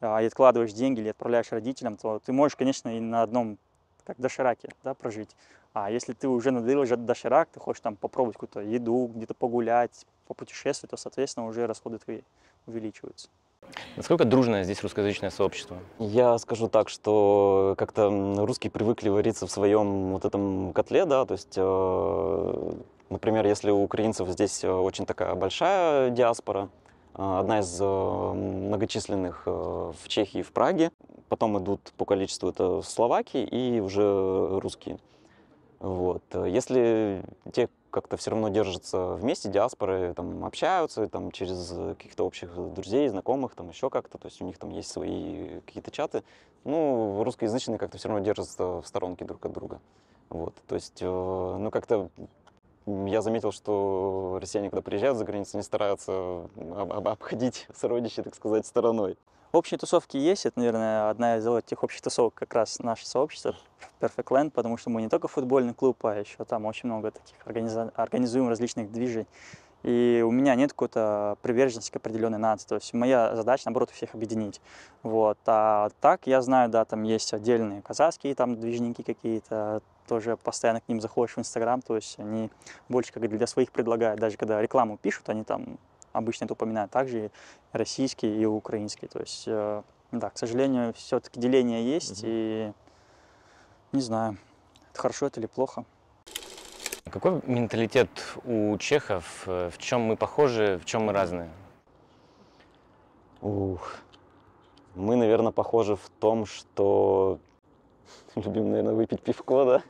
и откладываешь деньги или отправляешь родителям, то ты можешь, конечно, и на одном как дошираки, да, прожить. А если ты уже надоел доширак, ты хочешь там попробовать какую-то еду, где-то погулять, попутешествовать, то, соответственно, уже расходы твои увеличиваются. Насколько дружное здесь русскоязычное сообщество? Я скажу так, что как-то русские привыкли вариться в своем вот этом котле, да, то есть, э, например, если у украинцев здесь очень такая большая диаспора, одна из многочисленных в Чехии, в Праге, потом идут по количеству это словаки и уже русские. Вот. Если те как-то все равно держатся вместе, диаспоры там общаются там, через каких-то общих друзей, знакомых, там еще как-то, то есть у них там есть свои какие-то чаты, ну, русскоязычные как-то все равно держатся в сторонке друг от друга. Вот. То есть, ну, как-то я заметил, что россияне, когда приезжают за границу, не стараются об об обходить сородичей, так сказать, стороной. Общие тусовки есть, это, наверное, одна из тех общих тусовок как раз наше сообщество Perfect Land, потому что мы не только футбольный клуб, а еще там очень много таких организа... организуем различных движений. И у меня нет какой-то приверженности к определенной нации, то есть моя задача, наоборот, всех объединить. Вот. А так, я знаю, да, там есть отдельные казахские там движники какие-то, тоже постоянно к ним заходишь в Инстаграм, то есть они больше как для своих предлагают, даже когда рекламу пишут, они там... Обычно это упоминают также и российские, и украинские. То есть, э, да, к сожалению, все-таки деление есть, mm-hmm. и не знаю, это хорошо это или плохо. Какой менталитет у чехов? В чем мы похожи, в чем мы разные? Ух. Мы, наверное, похожи в том, что любим, наверное, выпить пивко, да?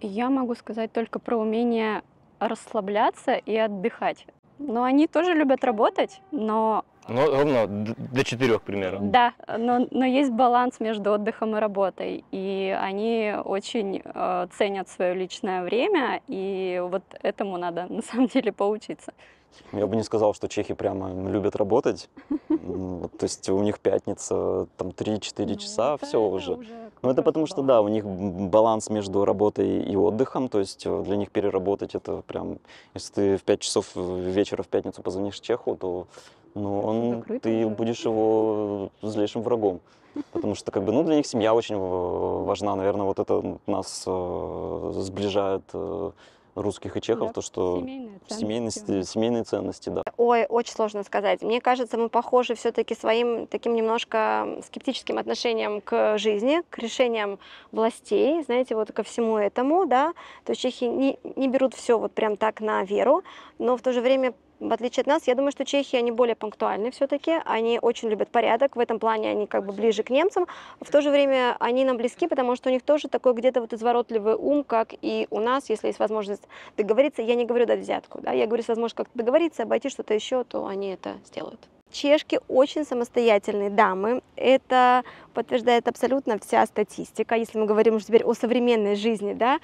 Я могу сказать только про умение расслабляться и отдыхать. Но они тоже любят работать, но... Ну, ровно до четырех примерно. Да, но, но есть баланс между отдыхом и работой. И они очень э, ценят свое личное время, и вот этому надо на самом деле поучиться. Я бы не сказал, что чехи прямо любят работать. То есть у них пятница, там три-четыре часа, все уже. Ну это потому что, да, у них баланс между работой и отдыхом. То есть для них переработать это прям... Если ты в пять часов вечера в пятницу позвонишь чеху, то... Но он, ты будешь его злейшим врагом, потому что как бы, ну, для них семья очень важна. Наверное, вот это нас э, сближает э, русских и чехов, да, то, что семейные ценности. семейные ценности, да. Ой, очень сложно сказать. Мне кажется, мы похожи все-таки своим таким немножко скептическим отношением к жизни, к решениям властей, знаете, вот ко всему этому, да. То есть чехи не, не берут все вот прям так на веру, но в то же время... В отличие от нас, я думаю, что чехи, они более пунктуальны все-таки, они очень любят порядок, в этом плане они как бы ближе к немцам, в то же время они нам близки, потому что у них тоже такой где-то вот изворотливый ум, как и у нас, если есть возможность договориться, я не говорю дать взятку, да, я говорю, если возможно как-то договориться, обойти что-то еще, то они это сделают. Чешки очень самостоятельные дамы, это подтверждает абсолютно вся статистика, если мы говорим уже теперь о современной жизни, да,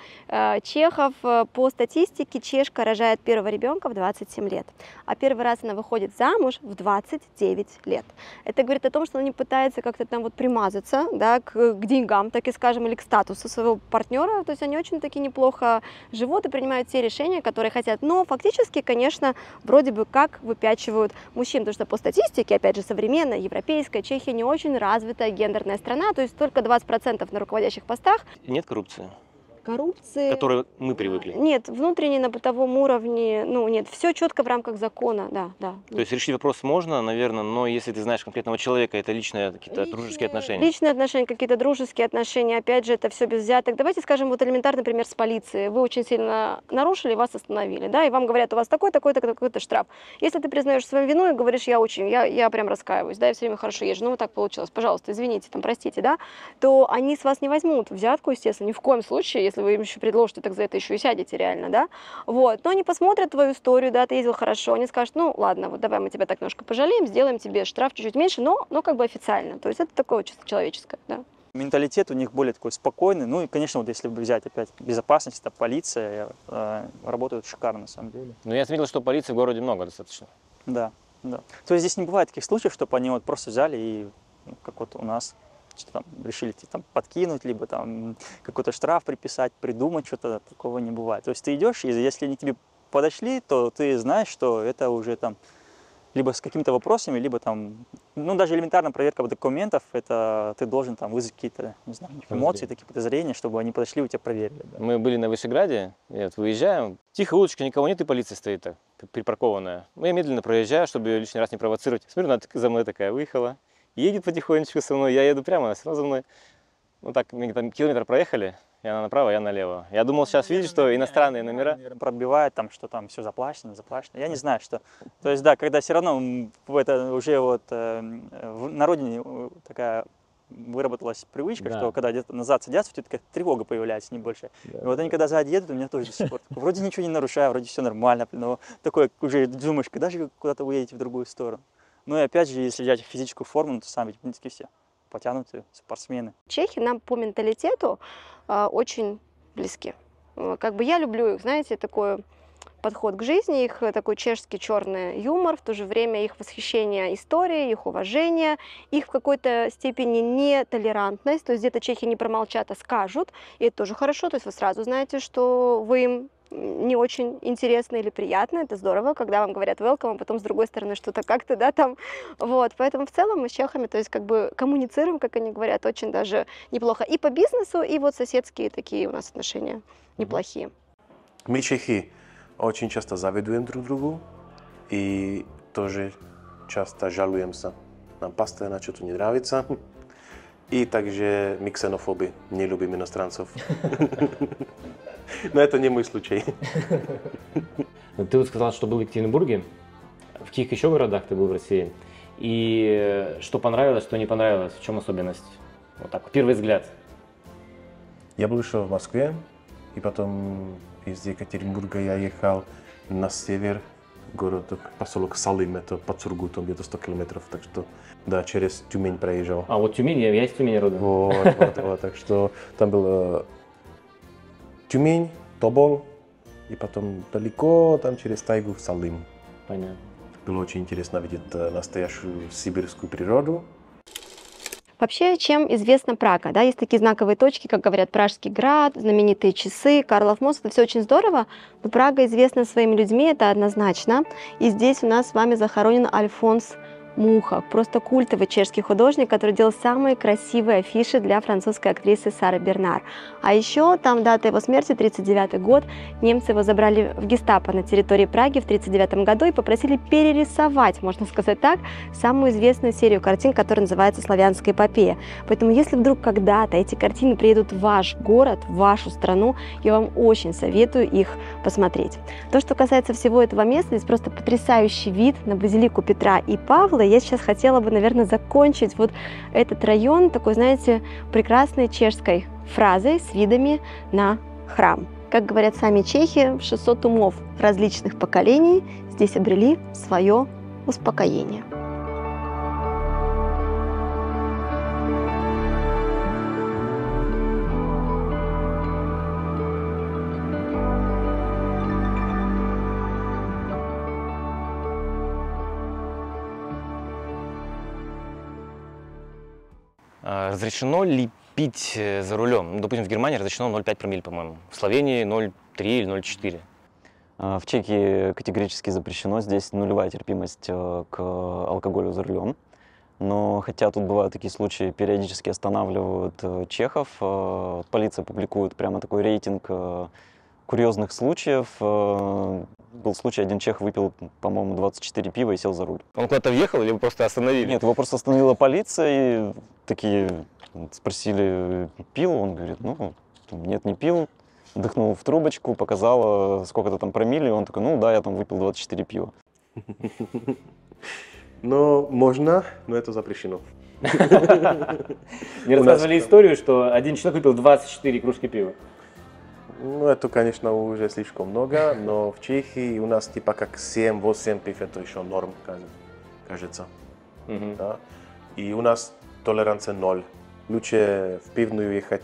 чехов, по статистике чешка рожает первого ребенка в двадцать семь лет, а первый раз она выходит замуж в двадцать девять лет. Это говорит о том, что она не пытается как-то там вот примазаться, да, к, к деньгам, так и скажем, или к статусу своего партнера, то есть они очень-таки неплохо живут и принимают те решения, которые хотят, но фактически, конечно, вроде бы как выпячивают мужчин, потому что по статистике Статистики, опять же, современная, европейская, Чехия не очень развитая гендерная страна, то есть только двадцать процентов на руководящих постах. Нет коррупции? Коррупции... К которой мы привыкли? Нет, внутренне, на бытовом уровне, ну нет, все четко в рамках закона, да, да. То есть решить вопрос можно, наверное, но если ты знаешь конкретного человека, это личные какие-то личные, дружеские отношения? Личные отношения, какие-то дружеские отношения, опять же, это все без взяток. Давайте скажем, вот элементарно, например, с полицией. Вы очень сильно нарушили, вас остановили, да, и вам говорят, у вас такой, такой, такой, такой-то штраф. Если ты признаешь свою вину и говоришь, я очень, я, я прям раскаиваюсь, да, я все время хорошо езжу, ну вот так получилось, пожалуйста, извините, там, простите, да, то они с вас не возьмут взятку, естественно, ни в коем случае, если вы им еще предложите, так за это еще и сядете реально, да, вот, но они посмотрят твою историю, да, ты ездил хорошо, они скажут, ну, ладно, вот давай мы тебя так немножко пожалеем, сделаем тебе штраф чуть-чуть меньше, но, но как бы официально, то есть это такое чисто человеческое, да. Менталитет у них более такой спокойный, ну, и, конечно, вот если взять опять безопасность, то полиция э, работает шикарно, на самом деле. Ну, я заметил, что полиции в городе много достаточно. Да, да, то есть здесь не бывает таких случаев, чтобы они вот просто взяли и, ну, как вот у нас, что там решили тебе там подкинуть, либо там какой-то штраф приписать, придумать что-то, такого не бывает. То есть ты идешь, и если они тебе подошли, то ты знаешь, что это уже там либо с какими-то вопросами, либо там, ну, даже элементарная проверка документов, это ты должен там вызвать какие-то, не знаю, эмоции, такие подозрения, чтобы они подошли и тебя проверили. Да. Мы были на Вышеграде, и вот выезжаем, тихая улочка, никого нет, и полиция стоит так, припаркованная. Ну, я медленно проезжаю, чтобы ее лишний раз не провоцировать. Смотрю, она за мной такая выехала, едет потихонечку со мной, я еду прямо, она сразу за мной. Ну, так, мы там километр проехали, и она направо, я налево. Я думал, сейчас видишь, что иностранные номера пробивает, там, что там все заплачено, заплачено. Я не знаю, что. То есть, да, когда все равно это уже вот э, на родине такая выработалась привычка, да, что когда где-то назад садятся, у тебя такая тревога появляется не больше. Да, и вот они когда сзади едут, у меня тоже до сих пор. Вроде ничего не нарушаю, вроде все нормально, но такое уже думаешь, когда же куда-то уедете в другую сторону. Ну и опять же, если взять физическую форму, то сами практически все потянутые спортсмены. Чехи нам по менталитету э, очень близки. Как бы я люблю их, знаете, такой подход к жизни, их такой чешский черный юмор, в то же время их восхищение историей, их уважение, их в какой-то степени нетолерантность, то есть где-то чехи не промолчат, а скажут, и это тоже хорошо, то есть вы сразу знаете, что вы им не очень интересно или приятно, это здорово, когда вам говорят welcome, а потом с другой стороны что-то как-то, да, там, вот, поэтому в целом мы с чехами, то есть как бы коммуницируем, как они говорят, очень даже неплохо и по бизнесу, и вот соседские такие у нас отношения неплохие. Мы, чехи, очень часто завидуем друг другу и тоже часто жалуемся. Нам постоянно что-то не нравится. И также мы ксенофобы, не любим иностранцев. Но это не мой случай. Ты вот сказал, что был в Екатеринбурге, в каких еще городах ты был в России? И что понравилось, что не понравилось, в чем особенность? Вот так, первый взгляд. Я был еще в Москве, и потом из Екатеринбурга я ехал на север, город, поселок Салым, это под Сургутом, где-то сто километров, так что, да, через Тюмень проезжал. А вот Тюмень, я, я из Тюмени родом. Вот, вот, вот, так что там было Тюмень, Тобол, и потом далеко, там через тайгу в Салым. Понятно. Было очень интересно видеть настоящую сибирскую природу. Вообще, чем известна Прага? Да? Есть такие знаковые точки, как говорят, Пражский град, знаменитые часы, Карлов мост. Это все очень здорово, но Прага известна своими людьми, это однозначно. И здесь у нас с вами захоронен Альфонс Муха, просто культовый чешский художник, который делал самые красивые афиши для французской актрисы Сары Бернар. А еще там дата его смерти, тридцать девятый год, немцы его забрали в гестапо на территории Праги в тридцать девятом году и попросили перерисовать, можно сказать так, самую известную серию картин, которая называется «Славянская эпопея». Поэтому если вдруг когда-то эти картины приедут в ваш город, в вашу страну, я вам очень советую их посмотреть. То, что касается всего этого места, здесь просто потрясающий вид на базилику Петра и Павла. Я сейчас хотела бы, наверное, закончить вот этот район такой, знаете, прекрасной чешской фразой с видами на храм. Как говорят сами чехи, шестьсот умов различных поколений здесь обрели свое успокоение. Разрешено ли пить за рулем? Ну, допустим, в Германии разрешено ноль целых пять десятых промилле, по-моему. В Словении ноль целых три или ноль целых четыре десятых. В Чехии категорически запрещено. Здесь нулевая терпимость к алкоголю за рулем. Но хотя тут бывают такие случаи, периодически останавливают чехов. Полиция публикует прямо такой рейтинг курьезных случаев. Был случай, один чех выпил, по-моему, двадцать четыре пива и сел за руль. Он куда-то въехал или его просто остановили? Нет, его просто остановила полиция и такие спросили, пил? Он говорит, ну, нет, не пил. Вдохнул в трубочку, показала, сколько-то там промилле, и он такой, ну да, я там выпил двадцать четыре пива. Но можно, но это запрещено. Мне рассказывали историю, что один человек выпил двадцать четыре кружки пива. Ну, это, конечно, уже слишком много, но в Чехии у нас типа как семь-восемь пив, это еще норм, кажется. Mm-hmm. Да? И у нас толеранция ноль. Лучше в пивную ехать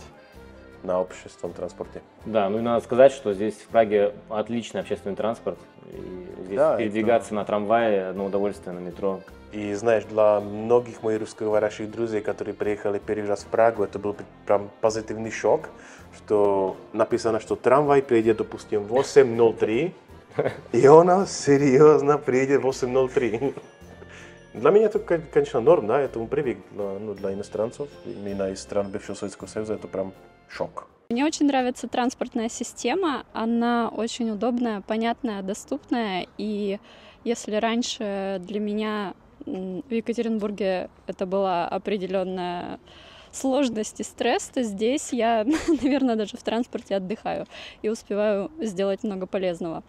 на общественном транспорте. Да, ну и надо сказать, что здесь в Праге отличный общественный транспорт. И здесь да, передвигаться это... на трамвае, одно удовольствие, на метро. И знаешь, для многих моих русскоговорящих друзей, которые приехали первый раз в Прагу, это был прям позитивный шок, что написано, что трамвай приедет, допустим, в восемь ноль три, и она серьезно приедет в восемь ноль три. Dla mnie to, конечно, norm, да, этому привык, для, ну, для иностранцев, именно из стран бывшего Советского Союза, это прям шок. Мне очень нравится транспортная система, она очень удобная, понятная, доступная, и если раньше для меня в Екатеринбурге это была определенная сложность и стресс, то здесь я, наверное, даже в транспорте отдыхаю и успеваю сделать много полезного.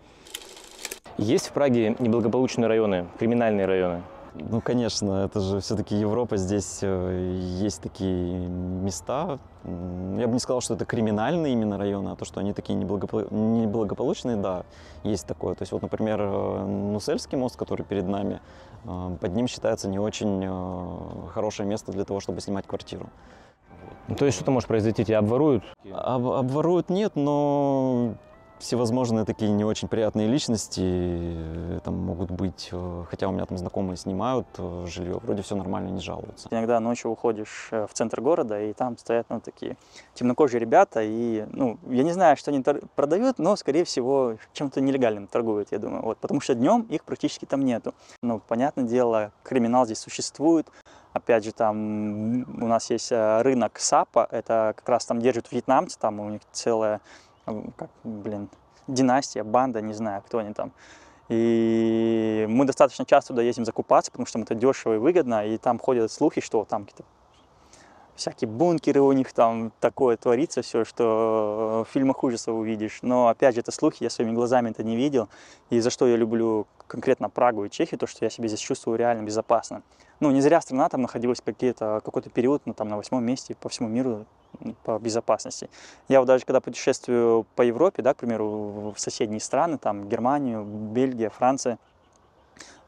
Есть в Праге неблагополучные районы, криминальные районы? Ну, конечно, это же все-таки Европа, здесь есть такие места. Я бы не сказал, что это криминальные именно районы, а то, что они такие неблагополучные, да, есть такое. То есть вот, например, Нусельский мост, который перед нами, под ним считается не очень хорошее место для того, чтобы снимать квартиру. То есть что-то может произойти, тебя обворуют? Об, обворуют нет, но... Всевозможные такие не очень приятные личности там могут быть, хотя у меня там знакомые снимают жилье, вроде все нормально, не жалуются. Иногда ночью уходишь в центр города, и там стоят, ну, такие темнокожие ребята, и, ну, я не знаю, что они продают, но, скорее всего, чем-то нелегальным торгуют, я думаю, вот, потому что днем их практически там нету. Ну, понятное дело, криминал здесь существует. Опять же, там у нас есть рынок Сапа, это как раз там держат вьетнамцы, там у них целая... Как, блин, династия, банда, не знаю, кто они там. И мы достаточно часто туда ездим закупаться, потому что это дешево и выгодно. И там ходят слухи, что там какие-то всякие бункеры у них, там такое творится все, что в фильмах ужасов увидишь. Но опять же, это слухи, я своими глазами это не видел. И за что я люблю конкретно Прагу и Чехию, то, что я себя здесь чувствую реально безопасно. Ну, не зря страна там находилась какой-то период, ну, там, на восьмом месте по всему миру по безопасности. Я вот даже когда путешествую по Европе, да, к примеру, в соседние страны, там, Германию, Бельгия, Франция,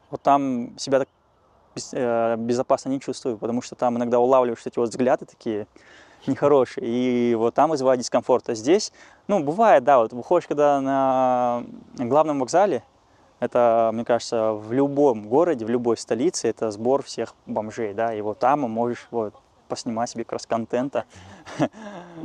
вот там себя так безопасно не чувствую, потому что там иногда улавливаешь эти вот взгляды такие нехорошие, и вот там вызывает дискомфорт. А здесь, ну, бывает, да, вот выходишь, когда на главном вокзале, это, мне кажется, в любом городе, в любой столице, это сбор всех бомжей, да, и вот там можешь вот поснимать себе как раз контента,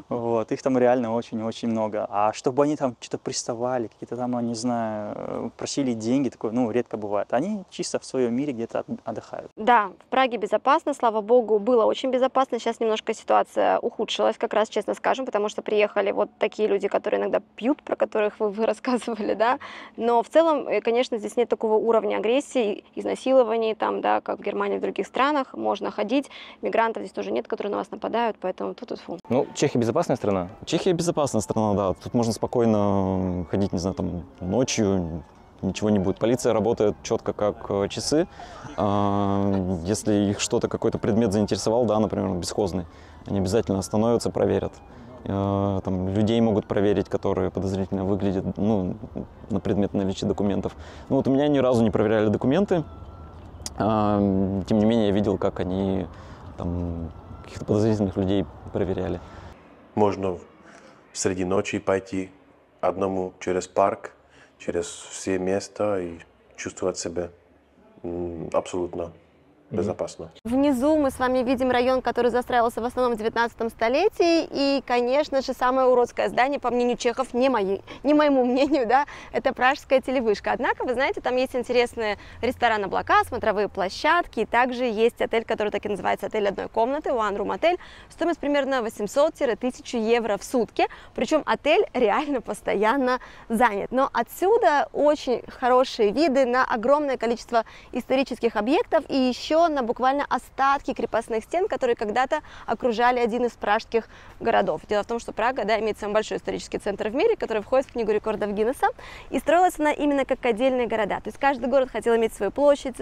вот, их там реально очень-очень много, а чтобы они там что-то приставали, какие-то там, не знаю, просили деньги, такое, ну, редко бывает, они чисто в своем мире где-то отдыхают. Да, в Праге безопасно, слава богу, было очень безопасно, сейчас немножко ситуация ухудшилась, как раз, честно скажем, потому что приехали вот такие люди, которые иногда пьют, про которых вы, вы рассказывали, да, но в целом, конечно, здесь нет такого уровня агрессии, изнасилований, там, да, как в Германии и в других странах, можно ходить, мигрантов здесь тоже нет, которые на вас нападают, поэтому тут и фу. Ну, Чехия безопасная страна? Чехия безопасная страна, да. Тут можно спокойно ходить, не знаю, там, ночью, ничего не будет. Полиция работает четко как часы. Если их что-то, какой-то предмет заинтересовал, да, например, бесхозный, они обязательно остановятся, проверят. Там, людей могут проверить, которые подозрительно выглядят, ну, на предмет наличия документов. Ну, вот у меня ни разу не проверяли документы. Тем не менее, я видел, как они... Там каких-то подозрительных людей проверяли. Можно среди ночи пойти одному через парк, через все места и чувствовать себя абсолютно безопасно. Внизу мы с вами видим район, который застраивался в основном в девятнадцатом столетии. И, конечно же, самое уродское здание, по мнению чехов, не, мои, не моему мнению, да, это пражская телевышка. Однако, вы знаете, там есть интересные рестораны «Облака», смотровые площадки. И также есть отель, который так и называется «Отель одной комнаты», уан рум отель. Стоимость примерно восемьсот — тысяча евро в сутки. Причем отель реально постоянно занят. Но отсюда очень хорошие виды на огромное количество исторических объектов и еще на буквально остатки крепостных стен, которые когда-то окружали один из пражских городов. Дело в том, что Прага, да, имеет самый большой исторический центр в мире, который входит в Книгу рекордов Гиннесса, и строилась она именно как отдельные города. То есть каждый город хотел иметь свою площадь,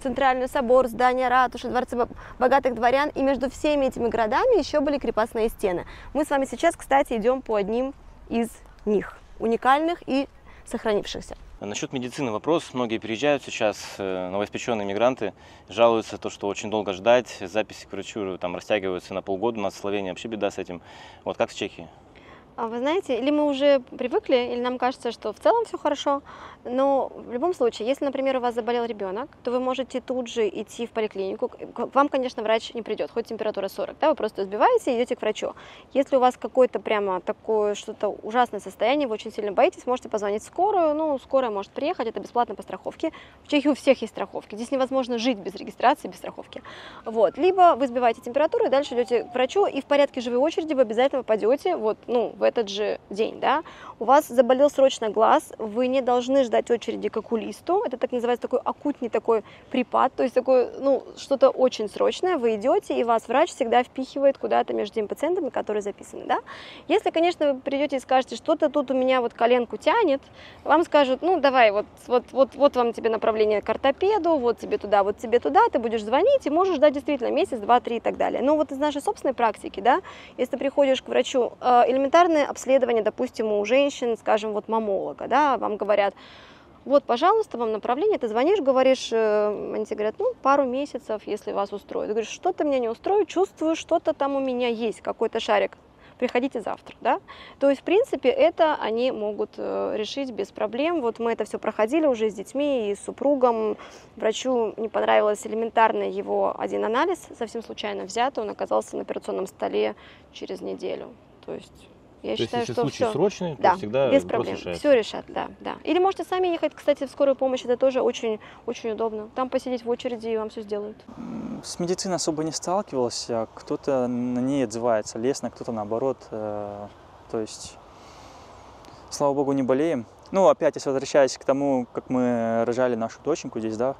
центральный собор, здание ратуши, дворцы богатых дворян, и между всеми этими городами еще были крепостные стены. Мы с вами сейчас, кстати, идем по одним из них, уникальных и сохранившихся. Насчет медицины вопрос. Многие переезжают сейчас, новоиспеченные мигранты, жалуются, то, что очень долго ждать, записи к врачу там растягиваются на полгода, у нас в Словении вообще беда с этим. Вот как в Чехии? Вы знаете, или мы уже привыкли, или нам кажется, что в целом все хорошо, но в любом случае, если, например, у вас заболел ребенок, то вы можете тут же идти в поликлинику. К вам, конечно, врач не придет, хоть температура сорок, да, вы просто сбиваете и идете к врачу. Если у вас какое-то прямо такое что-то ужасное состояние, вы очень сильно боитесь, можете позвонить в скорую, ну, скорая может приехать, это бесплатно по страховке. В Чехии у всех есть страховки, здесь невозможно жить без регистрации, без страховки. Вот, либо вы сбиваете температуру и дальше идете к врачу, и в порядке живой очереди вы обязательно попадете, вот, ну, в этот же день, да, у вас заболел срочно глаз, вы не должны ждать очереди к окулисту, это так называется такой акутный такой припад, то есть такой, ну, что-то очень срочное, вы идете, и вас врач всегда впихивает куда-то между теми пациентами, которые записаны, да. Если, конечно, вы придете и скажете, что-то тут у меня вот коленку тянет, вам скажут, ну, давай, вот, вот, вот, вот вам тебе направление к ортопеду, вот тебе туда, вот тебе туда, ты будешь звонить и можешь ждать действительно месяц, два, три и так далее. Но вот из нашей собственной практики, да, если ты приходишь к врачу, элементарно обследование, допустим, у женщин, скажем, вот маммолога, да, вам говорят, вот, пожалуйста, вам направление, ты звонишь, говоришь, они тебе говорят, ну, пару месяцев, если вас устроит. Ты говоришь, что-то меня не устроит, чувствую, что-то там у меня есть, какой-то шарик, приходите завтра, да. То есть, в принципе, это они могут решить без проблем. Вот мы это все проходили уже с детьми и с супругом. Врачу не понравилось элементарно его один анализ, совсем случайно взятый, он оказался на операционном столе через неделю, то есть... Я то считаю, есть, если что случай все... срочный, да, то всегда без проблем. Решается. Все решат, да, да. Или можете сами ехать, кстати, в скорую помощь, это тоже очень, очень удобно. Там посидеть в очереди и вам все сделают. С медициной особо не сталкивалась, а кто-то на ней отзывается лестно, кто-то наоборот. Э, то есть, слава богу, не болеем. Ну, опять, если возвращаясь к тому, как мы рожали нашу доченьку здесь, да,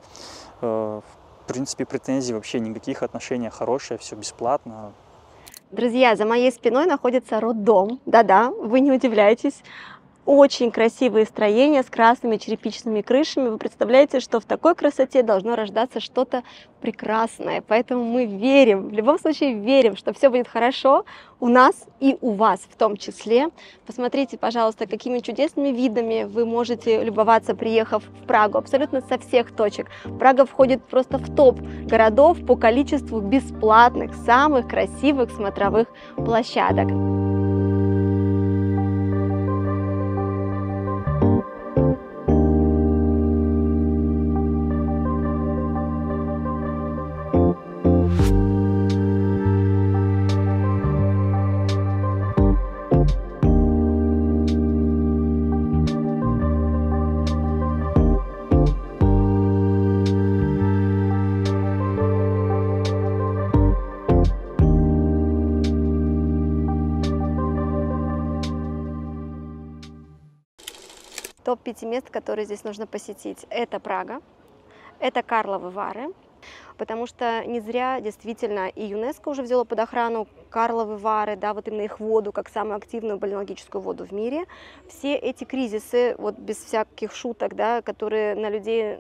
э, в принципе, претензий вообще никаких, отношения хорошие, все бесплатно. Друзья, за моей спиной находится роддом. Да-да, вы не удивляйтесь. Очень красивые строения с красными черепичными крышами. Вы представляете, что в такой красоте должно рождаться что-то прекрасное. Поэтому мы верим, в любом случае верим, что все будет хорошо у нас и у вас в том числе. Посмотрите, пожалуйста, какими чудесными видами вы можете любоваться, приехав в Прагу абсолютно со всех точек. Прага входит просто в топ городов по количеству бесплатных, самых красивых смотровых площадок. Пяти мест, которые здесь нужно посетить. Это Прага, это Карловы Вары, потому что не зря действительно и ЮНЕСКО уже взяло под охрану Карловы Вары, да, вот именно их воду, как самую активную бальнеологическую воду в мире. Все эти кризисы, вот без всяких шуток, да, которые на людей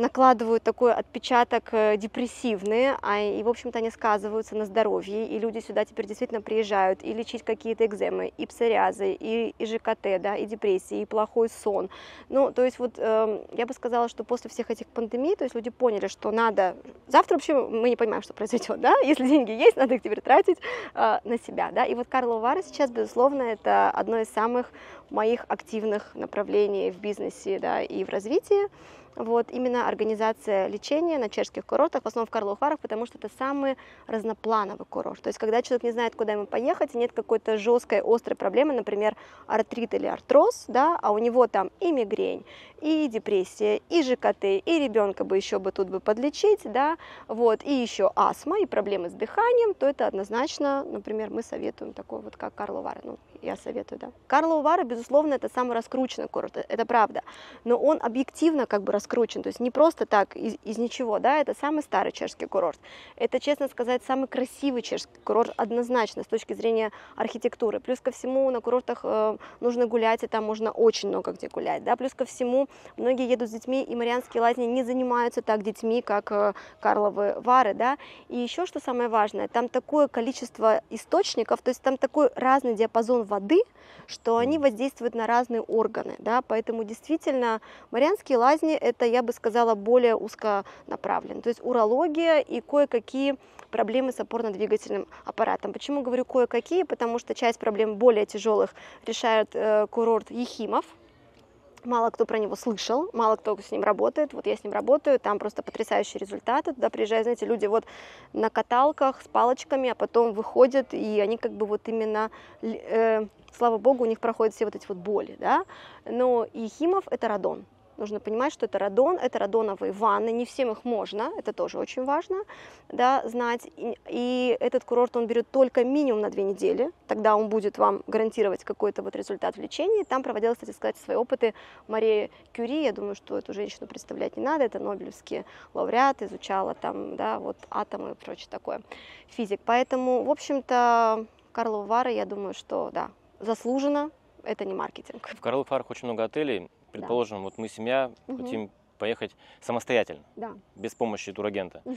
накладывают такой отпечаток депрессивный, а и, в общем-то, они сказываются на здоровье, и люди сюда теперь действительно приезжают и лечить какие-то экземы, и псориазы, и, и ЖКТ, да, и депрессии, и плохой сон. Ну, то есть вот э, я бы сказала, что после всех этих пандемий, то есть люди поняли, что надо... Завтра вообще мы не понимаем, что произойдет, да? Если деньги есть, надо их теперь тратить э, на себя, да? И вот Карловы Вары сейчас, безусловно, это одно из самых моих активных направлений в бизнесе, да, и в развитии. Вот, именно организация лечения на чешских курортах, в основном в Карловых Варах, потому что это самый разноплановый курорт. То есть, когда человек не знает, куда ему поехать, и нет какой-то жесткой, острой проблемы, например, артрит или артроз, да, а у него там и мигрень, и депрессия, и ЖКТ, и ребенка бы еще бы тут бы подлечить, да, вот, и еще астма, и проблемы с дыханием, то это однозначно, например, мы советуем такой вот, как Карловы Вары, ну, я советую, да. Карловы Вары, безусловно, это самый раскрученный курорт, это правда, но он объективно как бы раскручен. Кручен, то есть не просто так, из, из ничего, да, это самый старый чешский курорт. Это, честно сказать, самый красивый чешский курорт однозначно с точки зрения архитектуры. Плюс ко всему на курортах э, нужно гулять, и там можно очень много где гулять, да, плюс ко всему детьми. Многие едут с детьми, и Марианские лазни не занимаются так детьми, как Карловы Вары, да. И еще, что самое важное, там такое количество источников, то есть там такой разный диапазон воды, что они воздействуют на разные органы, да. Поэтому действительно Марианские лазни — это, я бы сказала, более узконаправленно. То есть урология и кое-какие проблемы с опорно-двигательным аппаратом. Почему говорю кое-какие? Потому что часть проблем более тяжелых решает э, курорт Ехимов. Мало кто про него слышал, мало кто с ним работает. Вот я с ним работаю, там просто потрясающие результаты. Туда приезжают, знаете, люди вот на каталках с палочками, а потом выходят, и они как бы вот именно, э, слава богу, у них проходят все вот эти вот боли, да. Но Ехимов — это радон. Нужно понимать, что это радон, это радоновые ванны, не всем их можно, это тоже очень важно, да, знать. И, и этот курорт, он берет только минимум на две недели, тогда он будет вам гарантировать какой-то вот результат в лечении. Там проводила, кстати сказать, свои опыты Мария Кюри, я думаю, что эту женщину представлять не надо, это нобелевский лауреат, изучала там, да, вот атомы и прочее такое, физик. Поэтому, в общем-то, Карловы Вары, я думаю, что, да, заслуженно, это не маркетинг. В Карловых Варах очень много отелей. Предположим, да. Вот мы, семья, угу. хотим поехать самостоятельно, да. без помощи турагента. Угу.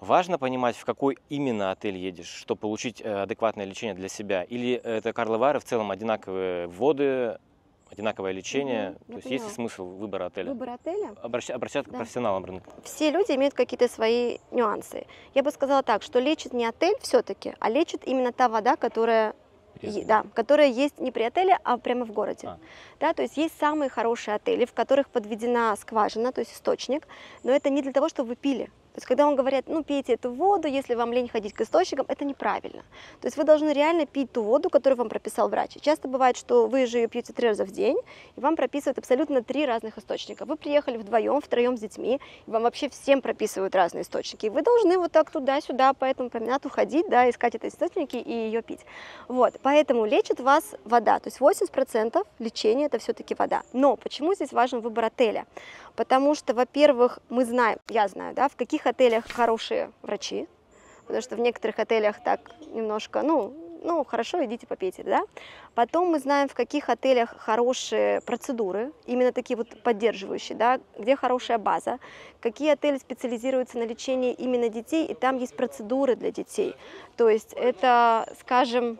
Важно понимать, в какой именно отель едешь, чтобы получить адекватное лечение для себя. Или это Карловы Вары в целом одинаковые воды, одинаковое лечение? Угу. То есть понимаю. Есть ли смысл выбора отеля? Выбор отеля? Обращ... Обращаться да. к профессионалам рынка. Все люди имеют какие-то свои нюансы. Я бы сказала так, что лечит не отель все-таки, а лечит именно та вода, которая... Е, да, которые есть не при отеле, а прямо в городе. А. Да, то есть есть самые хорошие отели, в которых подведена скважина, то есть источник, но это не для того, чтобы вы пили. То есть когда вам говорят, ну пейте эту воду, если вам лень ходить к источникам, это неправильно. То есть вы должны реально пить ту воду, которую вам прописал врач. И часто бывает, что вы же ее пьете три раза в день, и вам прописывают абсолютно три разных источника. Вы приехали вдвоем, втроем с детьми, и вам вообще всем прописывают разные источники. И вы должны вот так туда-сюда по этому променаду ходить, да, искать эти источники и ее пить. Вот, поэтому лечит вас вода. То есть восемьдесят процентов лечения – это все-таки вода. Но почему здесь важен выбор отеля? Потому что, во-первых, мы знаем, я знаю, да, в каких отелях хорошие врачи, потому что в некоторых отелях так немножко, ну, ну хорошо, идите попейте, да. Потом мы знаем, в каких отелях хорошие процедуры, именно такие вот поддерживающие, да, где хорошая база, какие отели специализируются на лечении именно детей, и там есть процедуры для детей, то есть это, скажем,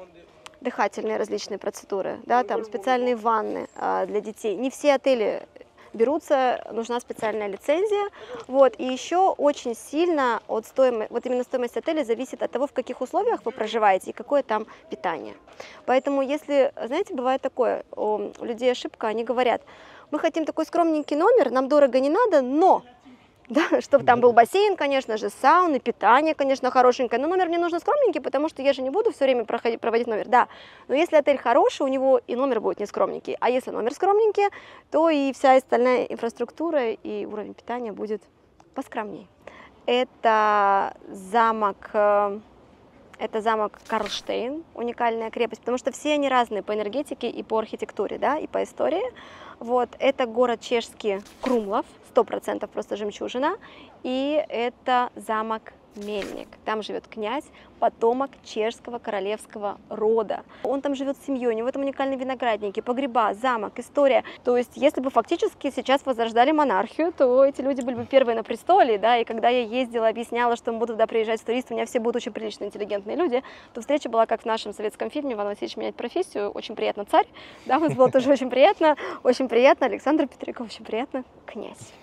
дыхательные различные процедуры, да, там специальные ванны а, для детей. Не все отели берутся, нужна специальная лицензия. Вот. И еще очень сильно от стоимости, вот именно стоимость отеля зависит от того, в каких условиях вы проживаете и какое там питание. Поэтому, если, знаете, бывает такое, у людей ошибка, они говорят, мы хотим такой скромненький номер, нам дорого не надо, но... Да, чтобы там был бассейн, конечно же, сауны, питание, конечно, хорошенькое. Но номер мне нужно скромненький, потому что я же не буду все время проходить, проводить номер. Да, но если отель хороший, у него и номер будет не скромненький. А если номер скромненький, то и вся остальная инфраструктура и уровень питания будет поскромней. Это замок... Это замок Карлштейн, уникальная крепость, потому что все они разные по энергетике и по архитектуре, да, и по истории. Вот, это город чешский Крумлов, сто процентов просто жемчужина, и это замок Мельник. Там живет князь, потомок чешского королевского рода. Он там живет с семьей, у него там уникальные виноградники, погреба, замок, история. То есть, если бы фактически сейчас возрождали монархию, то эти люди были бы первые на престоле, да, и когда я ездила, объясняла, что мы будем туда приезжать с туристами, у меня все будут очень приличные, интеллигентные люди, то встреча была, как в нашем советском фильме «Иван Васильевич меняет профессию», очень приятно царь, да, у нас было тоже очень приятно, очень приятно, Александр Петряков, очень приятно, князь.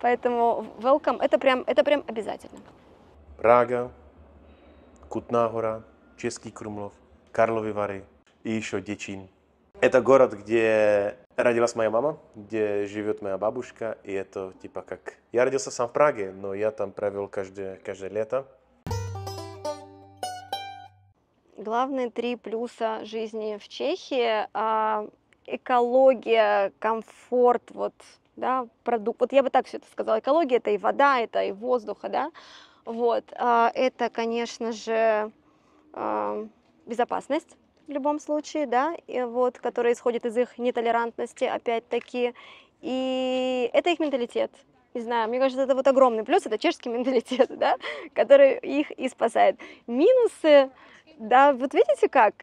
Поэтому welcome, это прям, это прям обязательно. Прага, Кутná Hora, Český Krumlov, Karlovy Vary и еще Děčín. Это город, где родилась моя мама, где живет моя бабушка, и это типа как... Я родился сам в Праге, но я там провел каждое, каждое лето. Главные три плюса жизни в Чехии – экология, комфорт, вот, да, продукт. Вот я бы так все это сказала. Экология – это и вода, это и воздуха, да. Вот, это, конечно же, безопасность в любом случае, да, и вот, которая исходит из их нетолерантности, опять-таки, и это их менталитет. Не знаю, мне кажется, это вот огромный плюс, это чешский менталитет, да, который их и спасает. Минусы, да, вот видите как...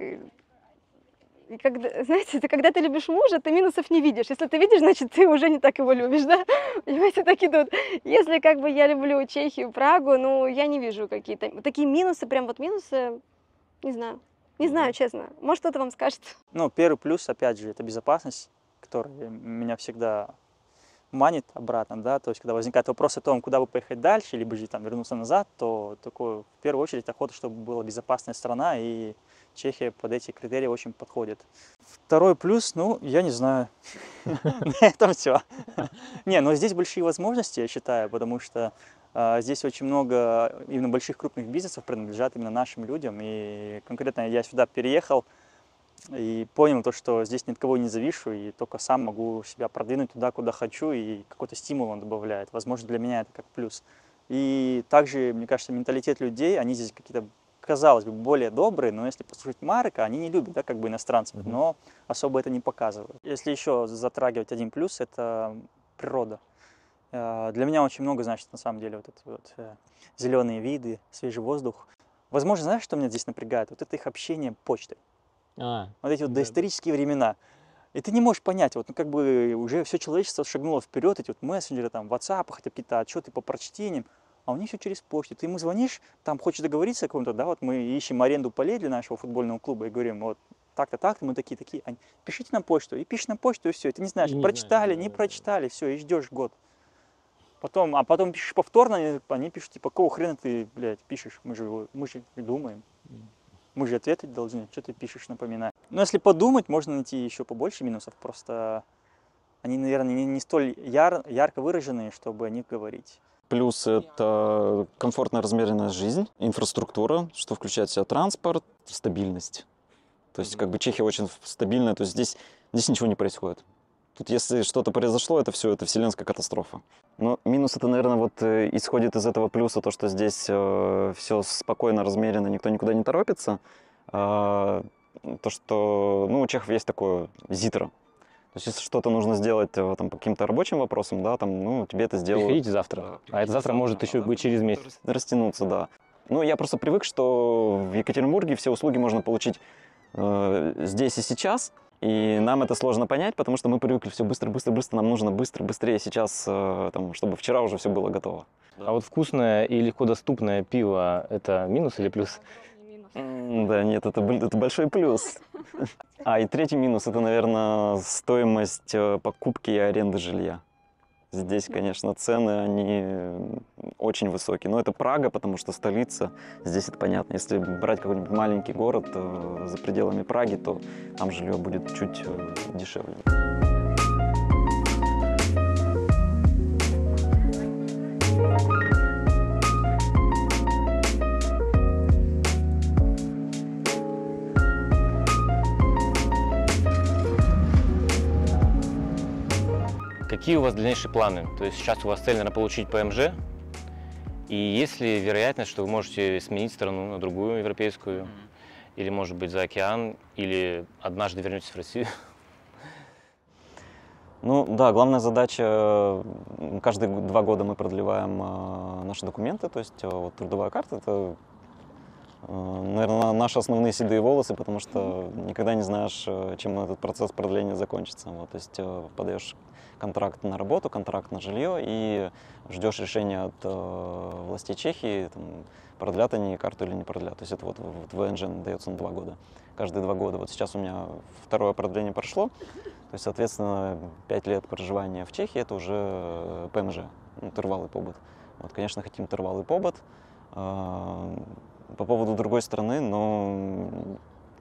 И когда, знаете, ты, когда ты любишь мужа, ты минусов не видишь. Если ты видишь, значит, ты уже не так его любишь, да? Понимаете, так идут. Если как бы я люблю Чехию, Прагу, ну, я не вижу какие-то... Такие минусы, прям вот минусы, не знаю. Не знаю, честно. Может, кто-то вам скажет. Ну, первый плюс, опять же, это безопасность, которая меня всегда манит обратно, да, то есть, когда возникает вопрос о том, куда бы поехать дальше, либо же там вернуться назад, то такое, в первую очередь, охота, чтобы была безопасная страна, и Чехия под эти критерии очень подходит. Второй плюс, ну, я не знаю, на этом все. Не, но здесь большие возможности, я считаю, потому что здесь очень много именно больших крупных бизнесов принадлежат именно нашим людям, и конкретно я сюда переехал, и понял то, что здесь ни от кого не завишу, и только сам могу себя продвинуть туда, куда хочу, и какой-то стимул он добавляет. Возможно, для меня это как плюс. И также, мне кажется, менталитет людей, они здесь какие-то, казалось бы, более добрые, но если послушать Марека, они не любят, да, как бы иностранцев, mm-hmm. но особо это не показывают. Если еще затрагивать один плюс, это природа. Для меня очень много значит, на самом деле, вот эти вот зеленые виды, свежий воздух. Возможно, знаешь, что меня здесь напрягает? Вот это их общение почтой. А, вот эти вот да. доисторические времена. И ты не можешь понять, вот ну, как бы уже все человечество шагнуло вперед, эти вот мессенджеры, там, WhatsApp, хотя какие-то отчеты по прочтениям, а у них все через почту. Ты ему звонишь, там хочешь договориться о каком-то, да, вот мы ищем аренду полей для нашего футбольного клуба и говорим, вот так-то, так-то, мы такие-такие, они, пишите нам почту, и пишешь нам почту, и все, и ты не знаешь, не прочитали, знаю, не да, прочитали, да. все, и ждешь год. Потом, а потом пишешь повторно, они пишут, типа, какого хрена ты, блядь, пишешь, мы же, мы же думаем. Мы же ответить должны, что ты пишешь, напоминаю. Но если подумать, можно найти еще побольше минусов, просто они, наверное, не, не столь яр, ярко выраженные, чтобы о них говорить. Плюс это комфортная размеренная жизнь, инфраструктура, что включает в себя транспорт, стабильность. То есть как бы Чехия очень стабильная, то есть здесь, здесь ничего не происходит. Тут если что-то произошло, это все, это вселенская катастрофа. Но минус это, наверное, вот исходит из этого плюса, то, что здесь э, все спокойно, размеренно, никто никуда не торопится. Э, то, что, ну, у чехов есть такое зитро. То есть, если что-то нужно сделать там, по каким-то рабочим вопросам, да, там, ну, тебе это сделают. Приходите завтра, а это завтра может еще быть через месяц. Растянуться, да. Ну, я просто привык, что в Екатеринбурге все услуги можно получить э, здесь и сейчас. И нам это сложно понять, потому что мы привыкли все быстро-быстро-быстро, нам нужно быстро-быстрее сейчас, там, чтобы вчера уже все было готово. А вот вкусное и легко доступное пиво – это минус или плюс? Да, нет, это, это большой плюс. А и третий минус – это, наверное, стоимость покупки и аренды жилья. Здесь, конечно, цены, они очень высокие. Но это Прага, потому что столица, здесь это понятно. Если брать какой-нибудь маленький город за пределами Праги, то там жилье будет чуть дешевле. Какие у вас дальнейшие планы? То есть сейчас у вас цель, наверное, получить ПМЖ, и есть ли вероятность, что вы можете сменить страну на другую европейскую, mm-hmm. или, может быть, за океан, или однажды вернетесь в Россию? Ну да, главная задача, каждые два года мы продлеваем наши документы, то есть вот трудовая карта, это, наверное, наши основные седые волосы, потому что никогда не знаешь, чем этот процесс продления закончится. Вот, то есть подаешь контракт на работу, контракт на жилье и ждешь решения от э, властей Чехии, там, продлят они карту или не продлят. То есть это вот в ВНЖ дается на два года. Каждые два года. Вот сейчас у меня второе продление прошло. То есть, соответственно, пять лет проживания в Чехии это уже ПМЖ, ну, трвалый побыт. Вот, конечно, хотим трвалый побыт. Э, по поводу другой страны, но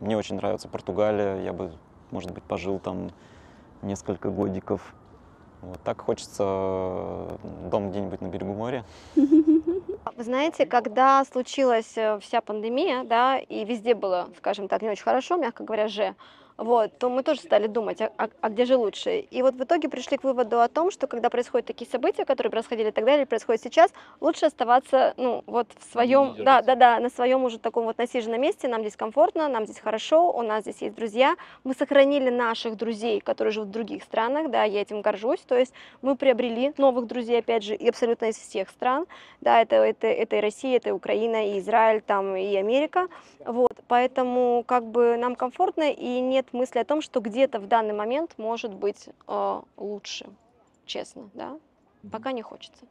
мне очень нравится Португалия. Я бы, может быть, пожил там несколько годиков. Вот так хочется дом где-нибудь на берегу моря. Вы знаете, когда случилась вся пандемия, да, и везде было, скажем так, не очень хорошо, мягко говоря, же, вот, то мы тоже стали думать, а, а, а где же лучше. И вот в итоге пришли к выводу о том, что когда происходят такие события, которые происходили тогда или происходят сейчас, лучше оставаться, ну, вот в своем, да, да, да, на своем уже таком вот насиженном месте, нам здесь комфортно, нам здесь хорошо, у нас здесь есть друзья, мы сохранили наших друзей, которые живут в других странах, да, я этим горжусь, то есть мы приобрели новых друзей, опять же, и абсолютно из всех стран, да, это, это, это и Россия, это и Украина, и Израиль, там, и Америка, вот, поэтому, как бы, нам комфортно, и нет от мысли о том, что где-то в данный момент может быть э, лучше, честно, да? Пока не хочется.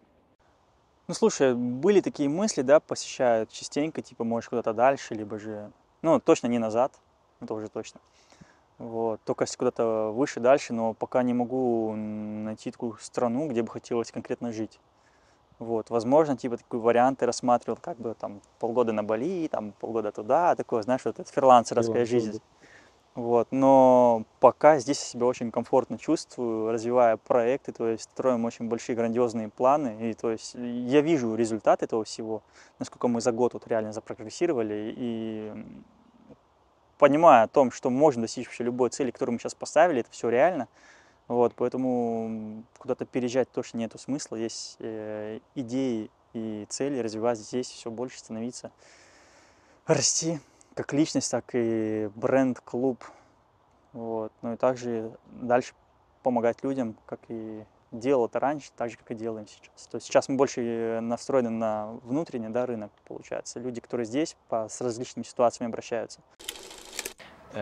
Ну, слушай, были такие мысли, да, посещают частенько, типа, можешь куда-то дальше, либо же, ну, точно не назад, это уже точно, вот, только куда-то выше, дальше, но пока не могу найти такую страну, где бы хотелось конкретно жить. Вот, возможно, типа, такие варианты рассматривал, как бы, там, полгода на Бали, там, полгода туда, такое, знаешь, вот эта фрилансерская жизнь. Вот, но пока здесь я себя очень комфортно чувствую, развивая проекты, то есть строим очень большие грандиозные планы, и то есть я вижу результат этого всего, насколько мы за год вот реально запрогрессировали, и понимая о том, что можно достичь вообще любой цели, которую мы сейчас поставили, это все реально, вот, поэтому куда-то переезжать точно нету смысла, есть э, идеи и цели, развивать здесь все больше, становиться, расти. Как личность, так и бренд, клуб, вот. Ну и также дальше помогать людям, как и делал это раньше, так же, как и делаем сейчас. То есть сейчас мы больше настроены на внутренний, да, рынок, получается. Люди, которые здесь, по, с различными ситуациями обращаются.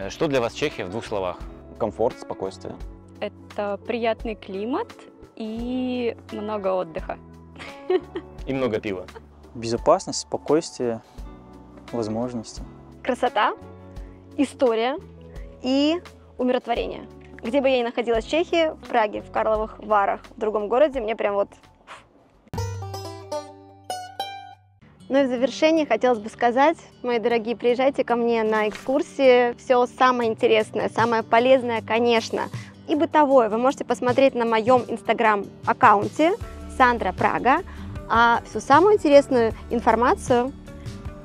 Что для вас Чехия в двух словах? Комфорт, спокойствие. Это приятный климат и много отдыха. И много пива. Безопасность, спокойствие, возможности. Красота, история и умиротворение. Где бы я ни находилась в Чехии, в Праге, в Карловых Варах, в другом городе, мне прям вот... Ну и в завершение хотелось бы сказать, мои дорогие, приезжайте ко мне на экскурсии. Все самое интересное, самое полезное, конечно, и бытовое вы можете посмотреть на моем инстаграм-аккаунте Сандра Прага, а всю самую интересную информацию,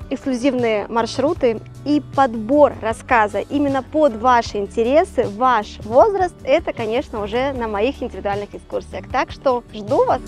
эксклюзивные маршруты и подбор рассказа именно под ваши интересы, ваш возраст, это, конечно, уже на моих индивидуальных экскурсиях. Так что жду вас!